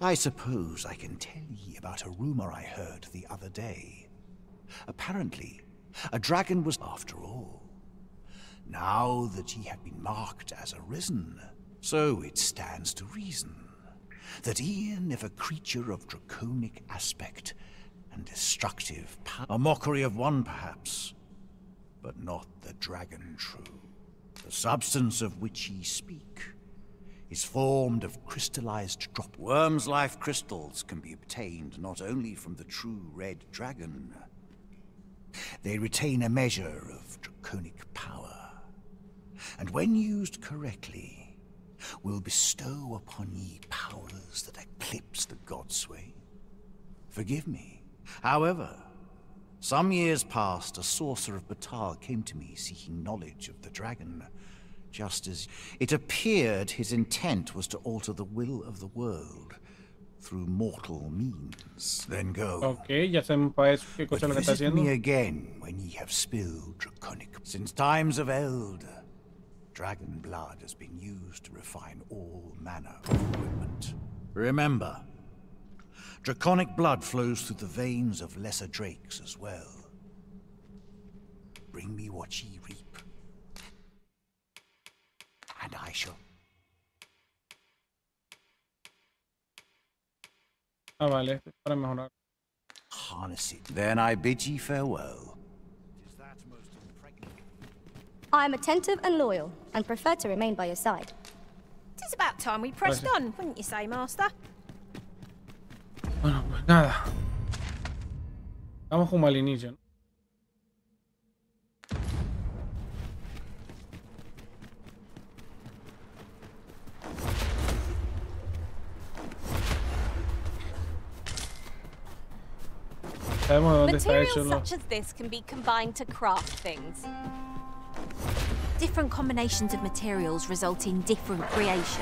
I suppose I can tell ye about a rumor I heard the other day. Apparently, a dragon was after all. Now that ye have been marked as arisen, so it stands to reason that e'en if a creature of draconic aspect and destructive power, a mockery of one perhaps, but not the dragon true, the substance of which ye speak, is formed of crystallized drop. Worm's life crystals can be obtained not only from the true red dragon. They retain a measure of draconic power, and when used correctly, will bestow upon ye powers that eclipse the godsway. Forgive me. However, some years past, a sorcerer of Batal came to me seeking knowledge of the dragon. Just as it appeared his intent was to alter the will of the world through mortal means. Then go. Okay, ya saben pues qué cosa lo que está haciendo. Visit me again when ye have spilled draconic. Since times of eld, dragon blood has been used to refine all manner of equipment. Remember, draconic blood flows through the veins of lesser drakes as well. Bring me what ye reap. And I shall. Ah, vale, para mejorar. Harness it. Then I bid ye farewell. Is that most impregnable? I am attentive and loyal, and prefer to remain by your side. It is about time we pressed Gracias. on, wouldn't you say, Master? Bueno, pues nada. Vamos como al inicio, ¿no? Materials such as this can be combined to craft things. Different combinations of materials result in different creations.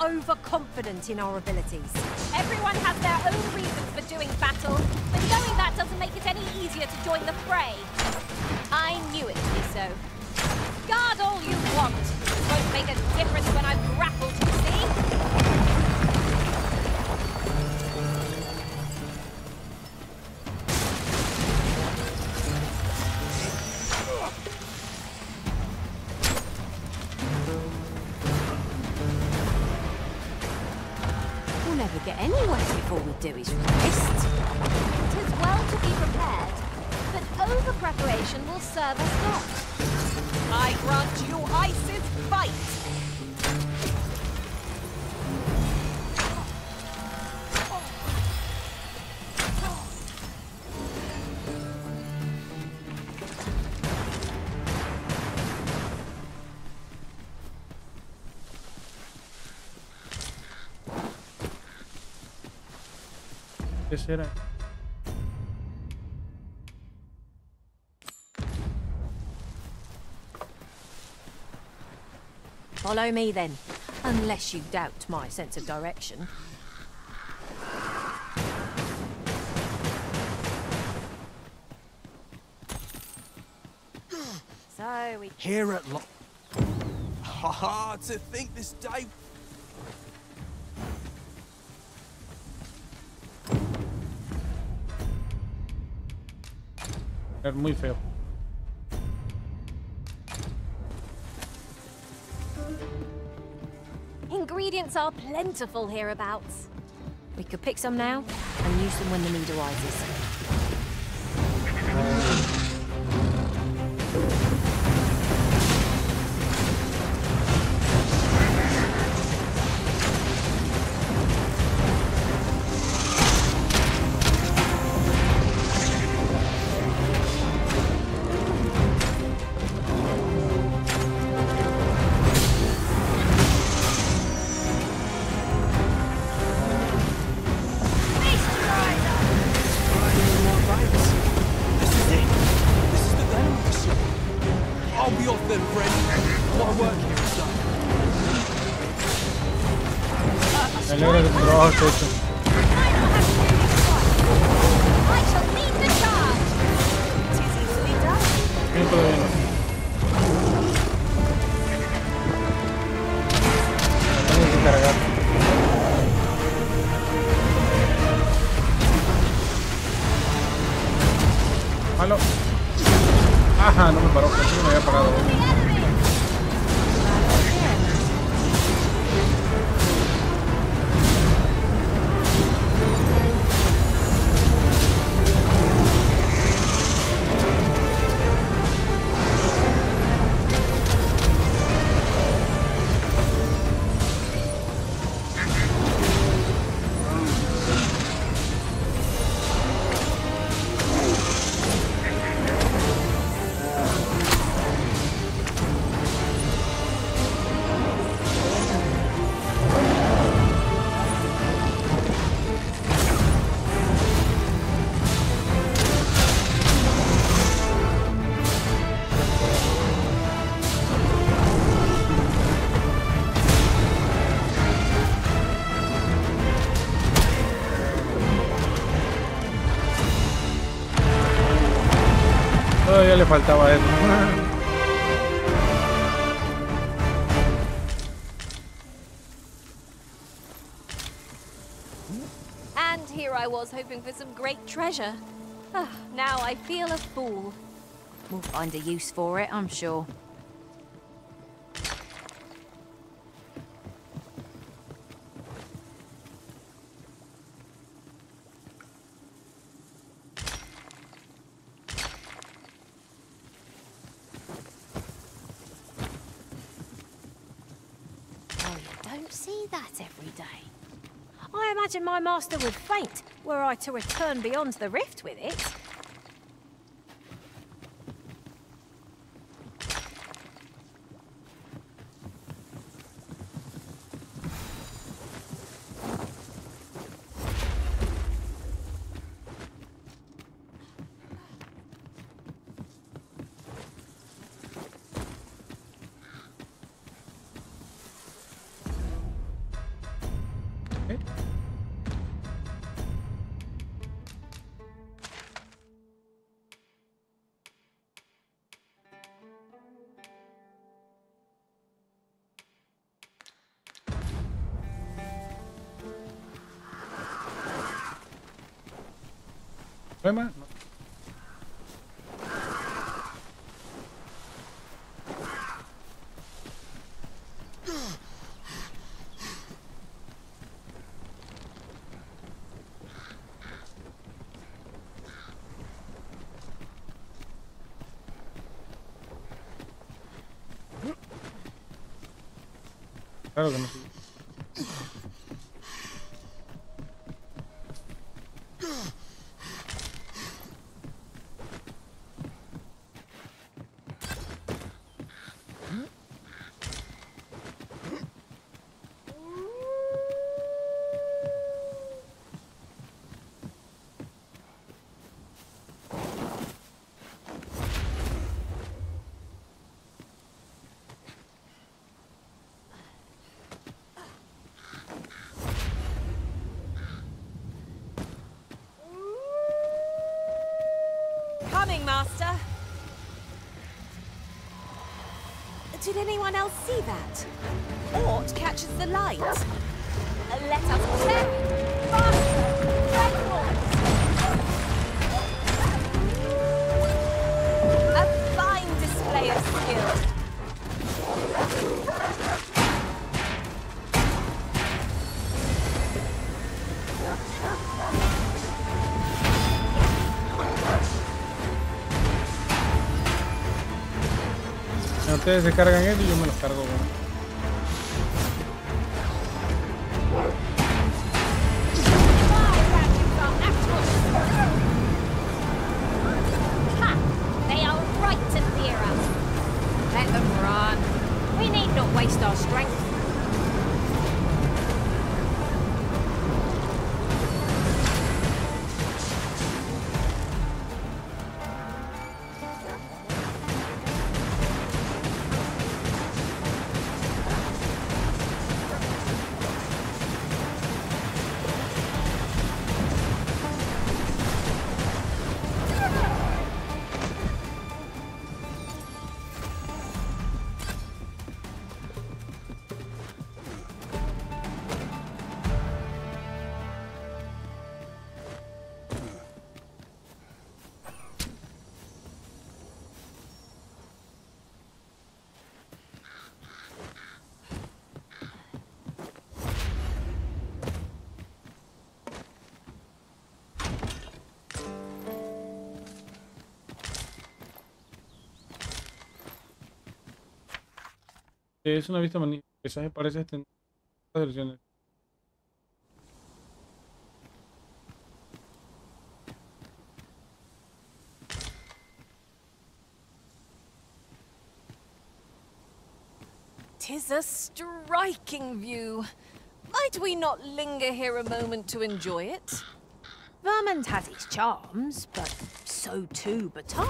overconfident in our abilities. Everyone has their own reasons for doing battle, but knowing that doesn't make it any easier to join the fray. I knew it would be so. Guard all you want. It won't make a difference when I've grappled, you see? Do his rest. It is well to be prepared, but over-preparation will serve us not. I grant you Isis fight! Era. Follow me then, unless you doubt my sense of direction. So we here at lo ha ha, to think this day. Es muy feo. Ingredients are plentiful hereabouts. We could pick some now and use them when the need arises. Le faltaba eso. And here I was hoping for some great treasure. Oh, now I feel a fool. We'll find a use for it, I'm sure. My master would faint were I to return beyond the rift with it. ¿Eh? ¿Problema? No. Claro que no. Master. Did anyone else see that? Ort catches the light. Let us check. Faster! A fine display of skill. Ustedes se cargan él y yo me los cargo, bueno. Es una vista magnífica, quizás parece extender las versiones. Tis a striking view. Might we not linger here a moment to enjoy it? Vermund has its charms, but so too Batal.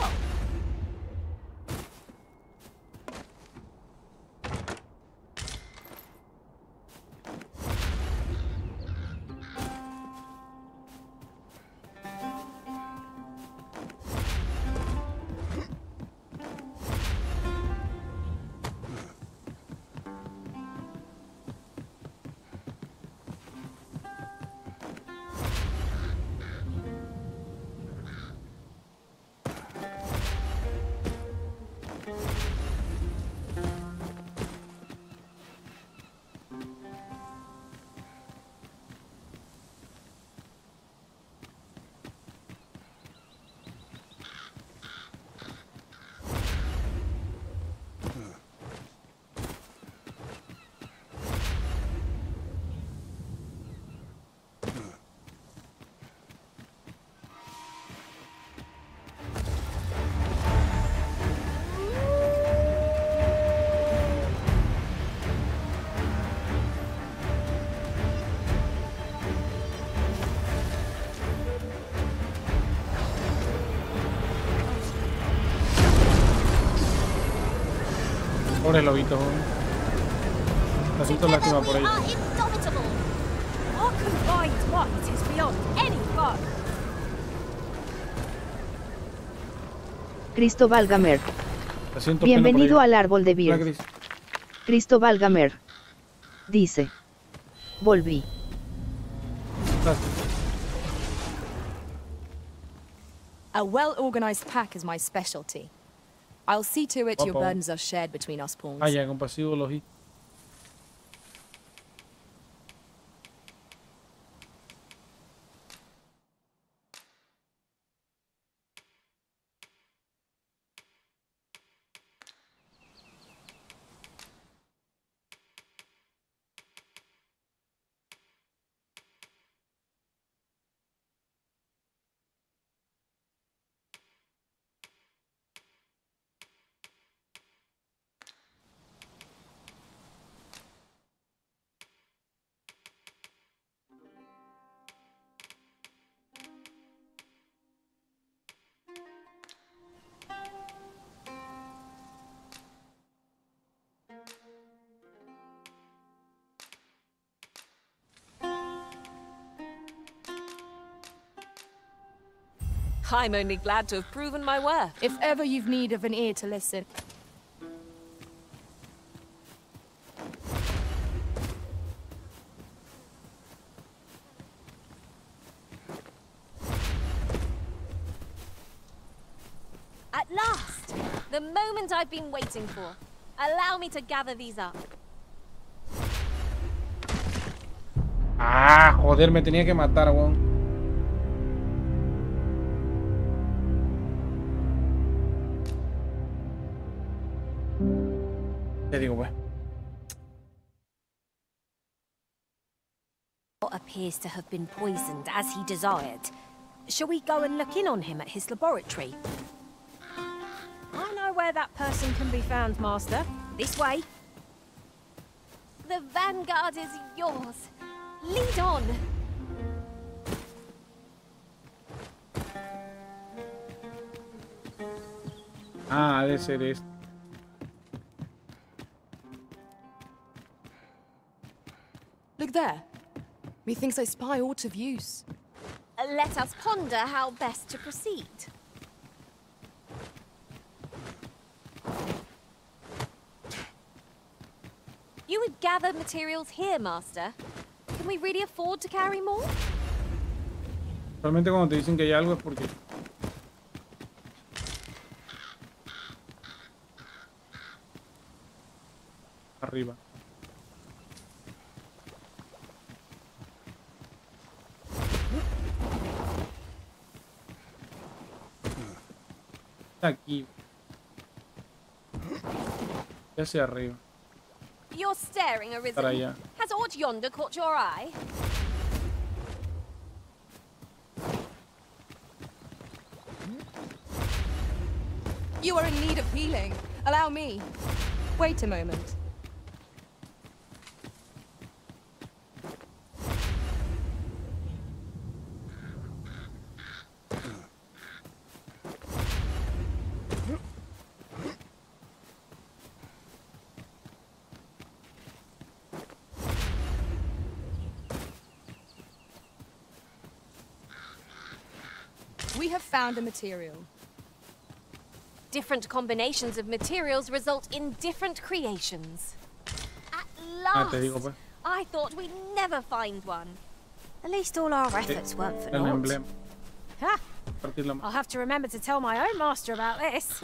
Pobre lobito, me siento lástima por ellos. what is beyond any thought. Cristobalgamer. Bienvenido al árbol de Beard. Cristobalgamer dice: volví. A well-organized pack is my specialty. I'll see to it your burdens are shared between us pawns. Ah, ya, con pasivo lo vi. I'm only glad to have proven my worth. If ever you've need of an ear to listen. At last! The moment I've been waiting for. Allow me to gather these up. Ah, joder, me tenía que matar, weón. Digo, pues. Appears to have been poisoned as he desired. Shall we go and look in on him at his laboratory? I know where that person can be found, Master. This way. The vanguard is yours. Lead on. Ah, de ser esto. Look there. Methinks I spy aught of use. Let us ponder how best to proceed. You would gather materials here, Master. Can we really afford to carry more? Realmente cuando te dicen que hay algo es porque... Arriba. Aquí hacia arriba. You're staring, arisen. Has aught yonder caught your eye? You are in need of healing. Allow me. Wait a moment. Found a material. Different combinations of materials result in different creations. At last, ah, digo, pues. I thought we'd never find one. At least all our efforts eh, weren't for naught. Ha! I'll have to remember to tell my own master about this.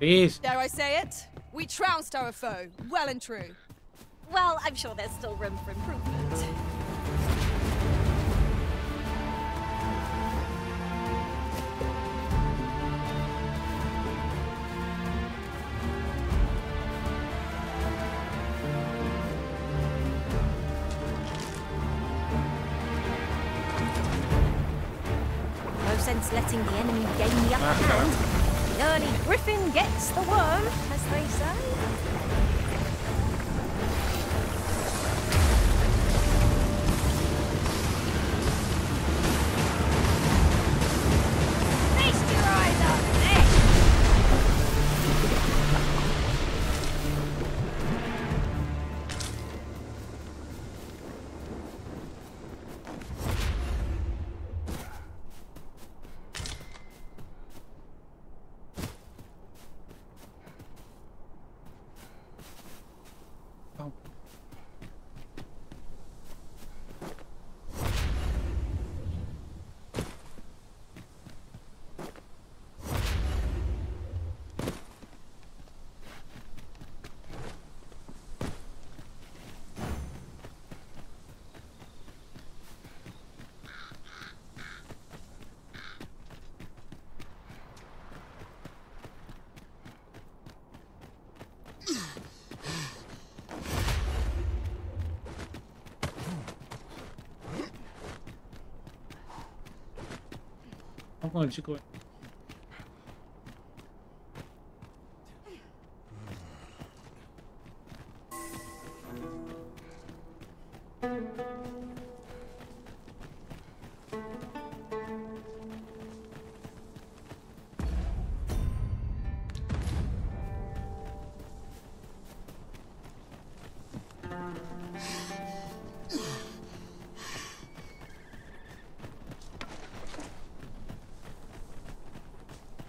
Jeez. Dare I say it? We trounced our foe, well and true. Well, I'm sure there's still room for improvement. Sense letting the enemy gain the upper hand. The early griffin gets the worm, as they say. Feast your eyes up next. Con el chico.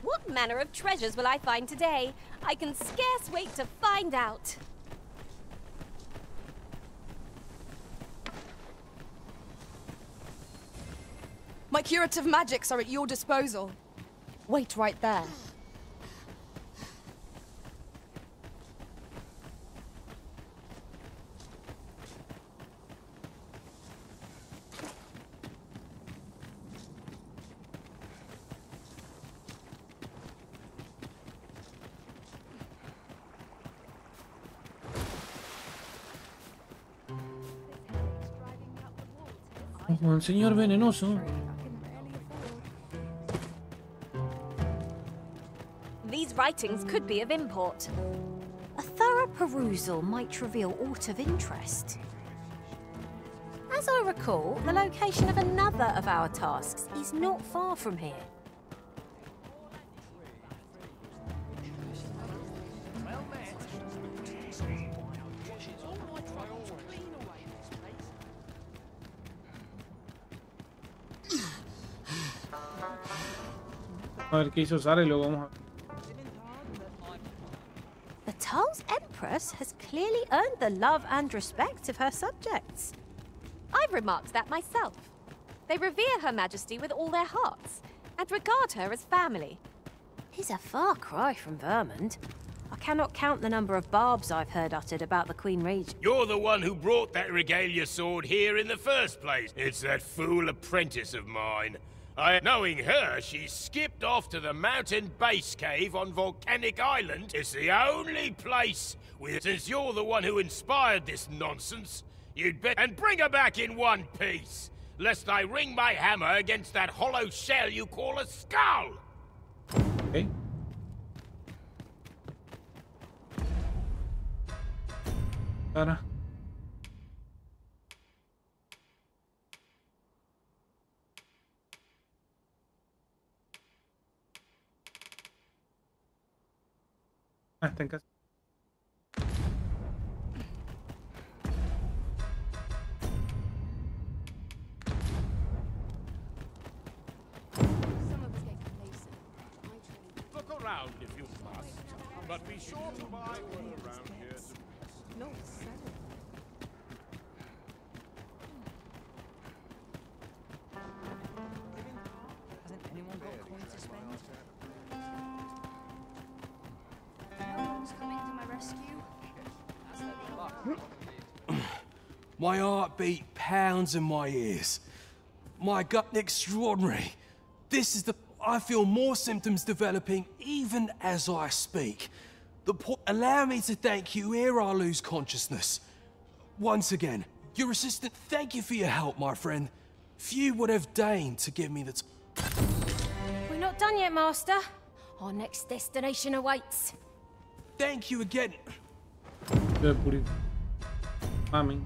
What manner of treasures will I find today? I can scarce wait to find out. My curative magics are at your disposal. Wait right there. Señor venenoso. These writings could be of import. A thorough perusal might reveal aught of interest. As I recall, the location of another of our tasks is not far from here. A ver qué hizo Sara y luego vamos a... Batal's Empress has clearly earned the love and respect of her subjects. I've remarked that myself. They revere Her Majesty with all their hearts and regard her as family. He's a far cry from Vermund. I cannot count the number of barbs I've heard uttered about the Queen Regent. You're the one who brought that regalia sword here in the first place. It's that fool apprentice of mine. I, knowing her, she skipped off to the mountain base cave on Volcanic Island. It's the only place with... Since you're the one who inspired this nonsense, you'd bet... And bring her back in one piece, lest I ring my hammer against that hollow shell you call a skull! Okay. Ana. Ah, está en casa. Look around if you must, but be sure to buy one around here. No, hasn't anyone got coins to spend? My heartbeat pounds in my ears. My gut, extraordinary. This is the... I feel more symptoms developing even as I speak. The po Allow me to thank you ere I lose consciousness. Once again, your assistant, thank you for your help, my friend. Few would have deigned to give me the t We're not done yet, Master. Our next destination awaits. Thank you again. Mami.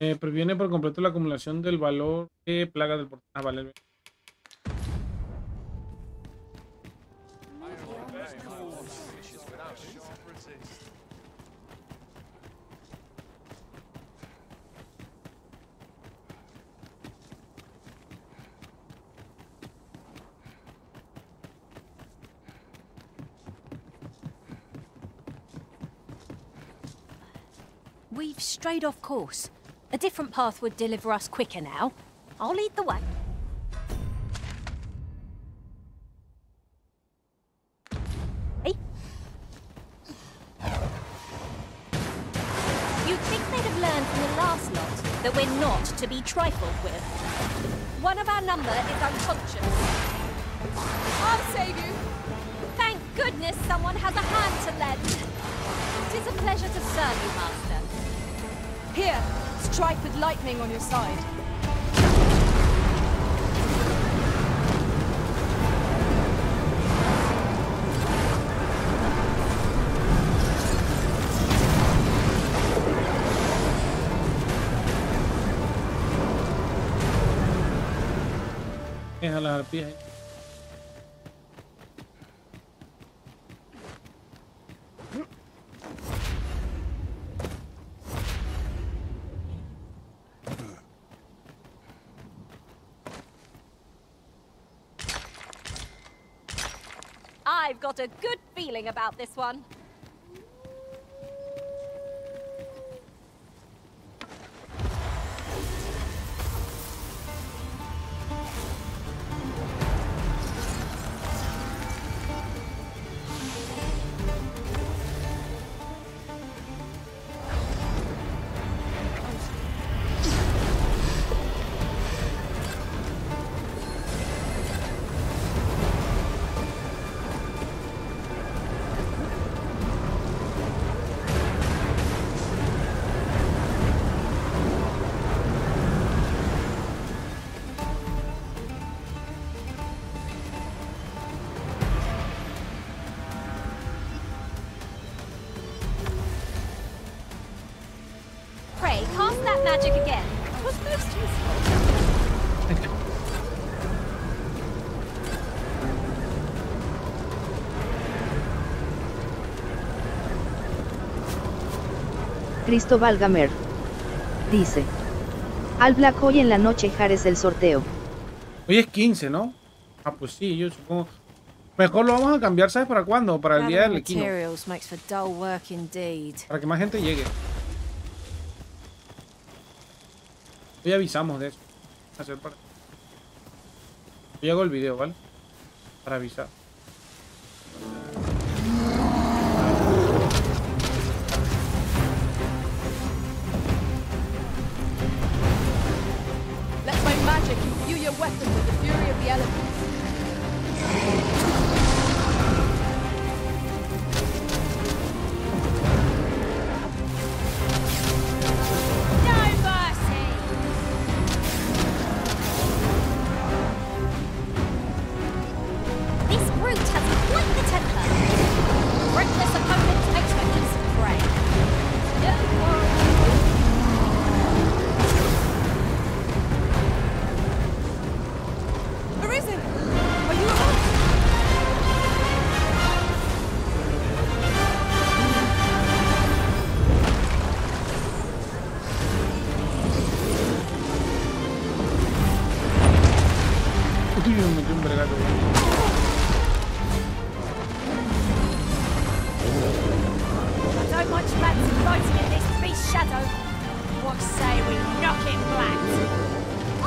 Eh, previene por completo la acumulación del valor de plaga del portal. Ah, vale. We've strayed off course. A different path would deliver us quicker now. I'll lead the way. Hey? You'd think they'd have learned from the last lot that we're not to be trifled with. One of our number is unconscious. I'll save you. Thank goodness someone has a hand to lend. It is a pleasure to serve you, Master. Here, strike with lightning on your side. Deja las arpías. Got a good feeling about this one. Magic again. What's most useful? Cristobalgamer dice: Al Black hoy en la noche Jares el sorteo. Hoy es quince, ¿no? Ah, pues sí, yo supongo. Mejor lo vamos a cambiar, ¿sabes para cuándo? Para el día del Arlecchino. Para que más gente llegue. Hoy avisamos de eso. Hacer para... Yo hago el video, ¿vale? Para avisar. Let my magic imbue your weapon with the fury of the elements. Fighting in this space shadow. What say we knock him flat?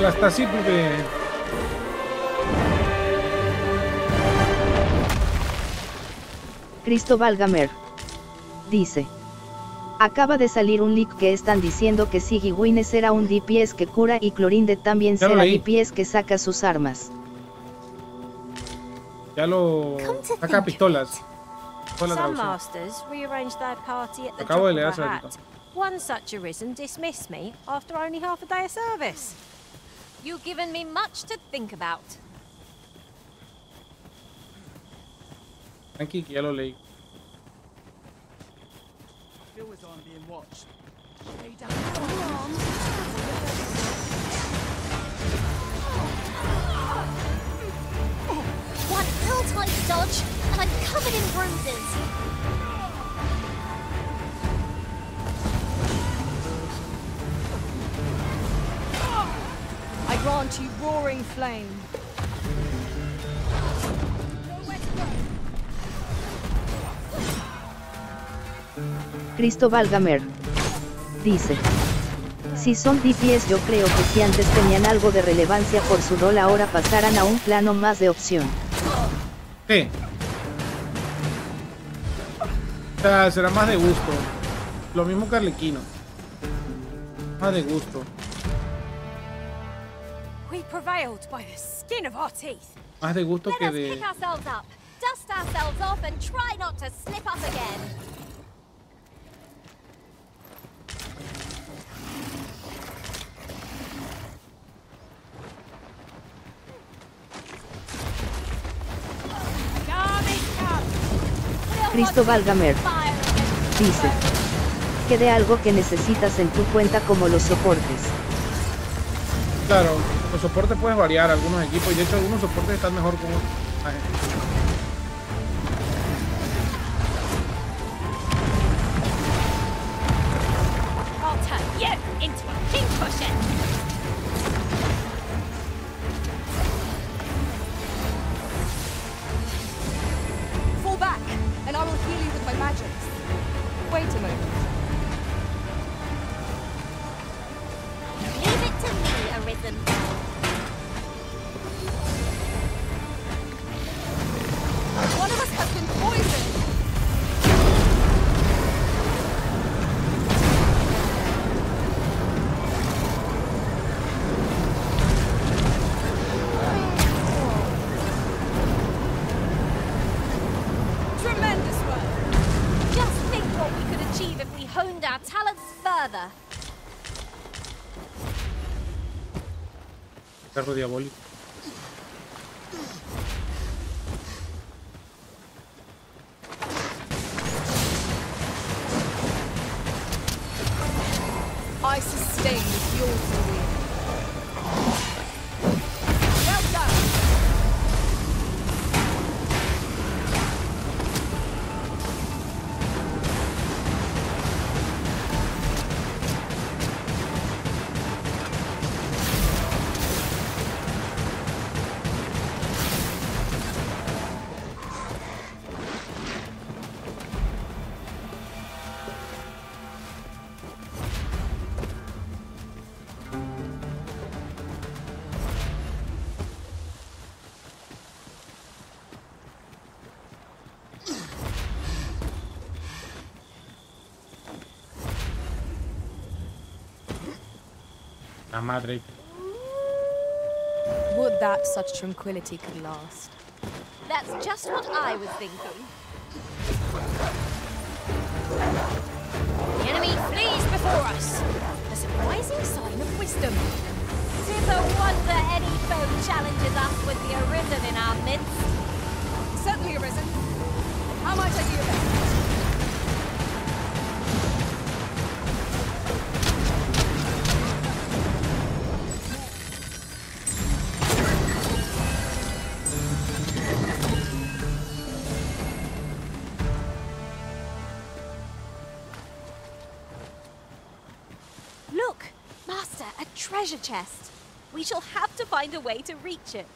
Ya está simple. Cristobalgamer dice: acaba de salir un leak que están diciendo que Siggy Wines era un D P S que cura y Clorinde también será D P S que saca sus armas. Ya lo... saca pistolas. Some masters rearranged their party at the drop of a hat. One such arisen dismissed me after only half a day of service. You've given me much to think about. Tranqui, que ya lo leí. One ill-timed dodge, and I'm covered in bruises. I grant you roaring flame. Cristobalgamer dice: si son D P S, yo creo que si antes tenían algo de relevancia por su rol, ahora pasaran a un plano más de opción. Sí. O sea, será más de gusto. Lo mismo que Arlecchino. Más de gusto. Más de gusto que de... Cristobalgamer dice que de algo que necesitas en tu cuenta, como los soportes. Claro, los soportes puedes variar algunos equipos, y de hecho algunos soportes están mejor como... Ay. Carro diabólico. I sustain your will. Well done. Madre. Would that such tranquility could last. That's just what I was thinking. The enemy flees before us. A surprising sign of wisdom. It is a wonder any foe challenges us with the Arisen in our midst. Certainly Arisen. How much are you about? Chest. We shall have to find a way to reach it.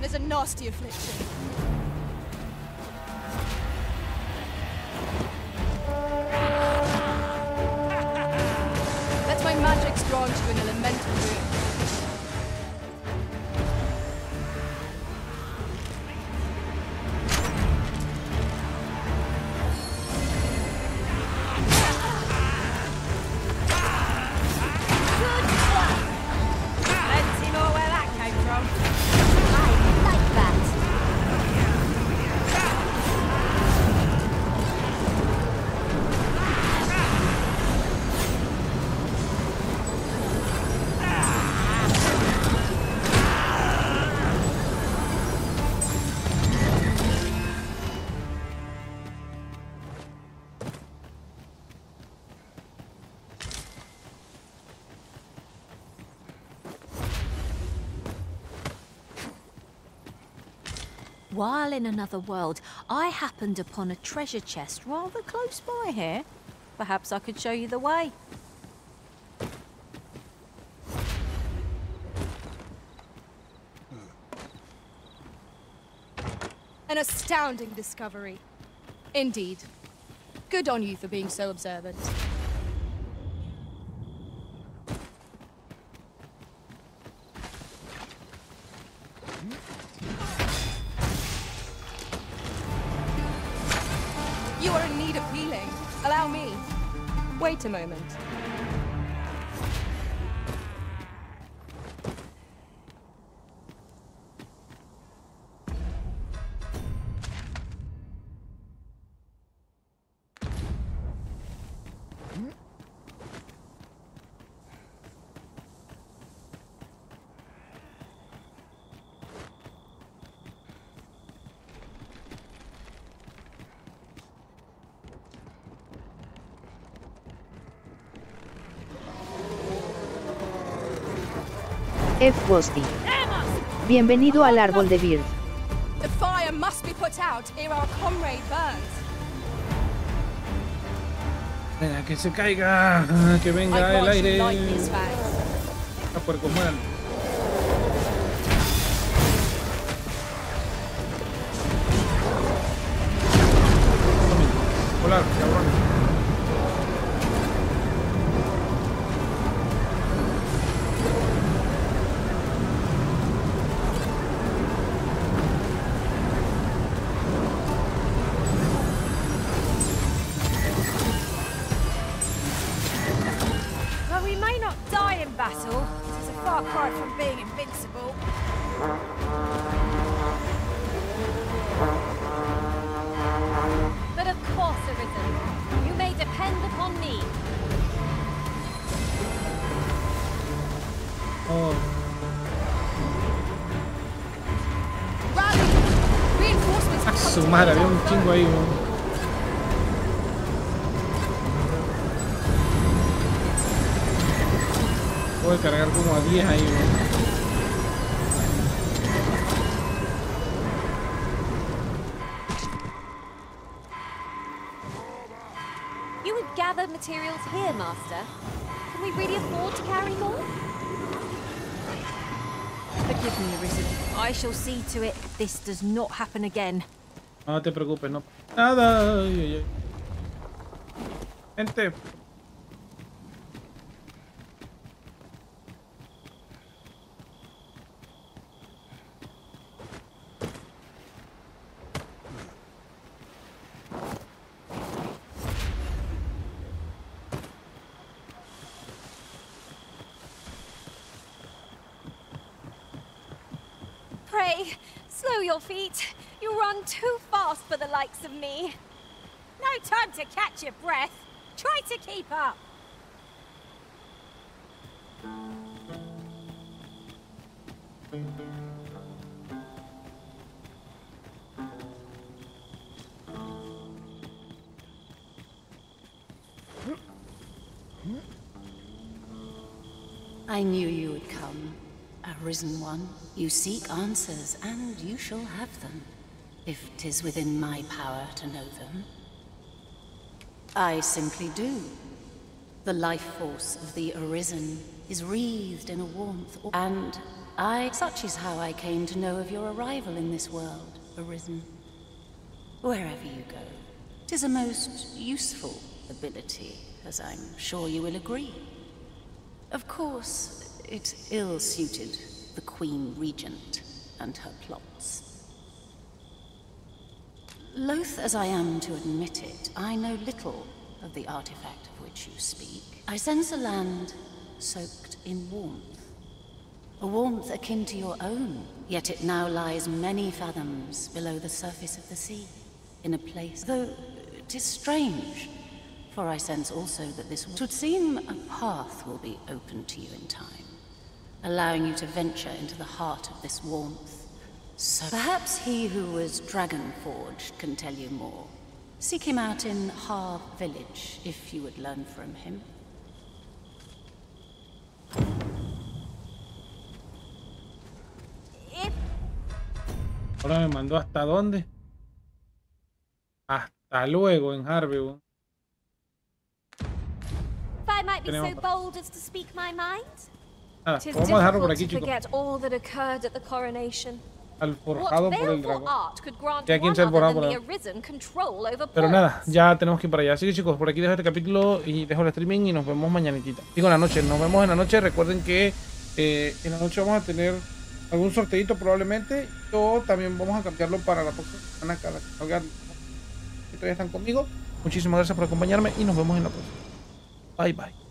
prison is a nasty affliction. Let my magic strong to an elemental room. While in another world, I happened upon a treasure chest rather close by here. Perhaps I could show you the way. An astounding discovery. Indeed. Good on you for being so observant. Wait a moment. F. Bosti. Bienvenido al árbol de Beard. The fire must be put out ere our comrade burns. Que se caiga, que venga el aire. A puerco mal. Hola, cabrón. Madre, había un chingo ahí, ¿no? Puedo cargar como a diez ahí, ¿no? You would gather materials here, Master. Can we really afford to carry more? Forgive me, Arisen. I shall see to it this does not happen again. No te preocupes, no. Nada. Ay, ay, ay. Gente. Pray, slow your feet. You run too fast for the likes of me. No time to catch your breath. Try to keep up. I knew you would come, a risen one. You seek answers, and you shall have them. If 'tis within my power to know them. I simply do. The life force of the Arisen is wreathed in a warmth, and I, such is how I came to know of your arrival in this world, Arisen. Wherever you go, 'tis a most useful ability, as I'm sure you will agree. Of course, it ill-suited the Queen Regent and her plots. Loath as I am to admit it, I know little of the artifact of which you speak. I sense a land soaked in warmth. A warmth akin to your own, yet it now lies many fathoms below the surface of the sea, in a place, though 'tis strange, for I sense also that this would seem a path will be open to you in time, allowing you to venture into the heart of this warmth. So perhaps he who was dragon-forged can tell you more. Seek him out in Harve Village, if you would learn from him. Ahora me mandó hasta dónde. Hasta luego en Harve. Ah, vamos a dejarlo por aquí, chicos. Al forjado por el dragón. Y aquí en ser forjado por el dragón. Pero nada, ya tenemos que ir para allá. Así que chicos, por aquí dejo este capítulo y dejo el streaming y nos vemos mañanitita. Digo en la noche, nos vemos en la noche. Recuerden que eh, en la noche vamos a tener algún sorteito probablemente. O también vamos a cambiarlo para la próxima semana. Cada que salgan, que todavía están conmigo. Muchísimas gracias por acompañarme y nos vemos en la próxima. Bye bye.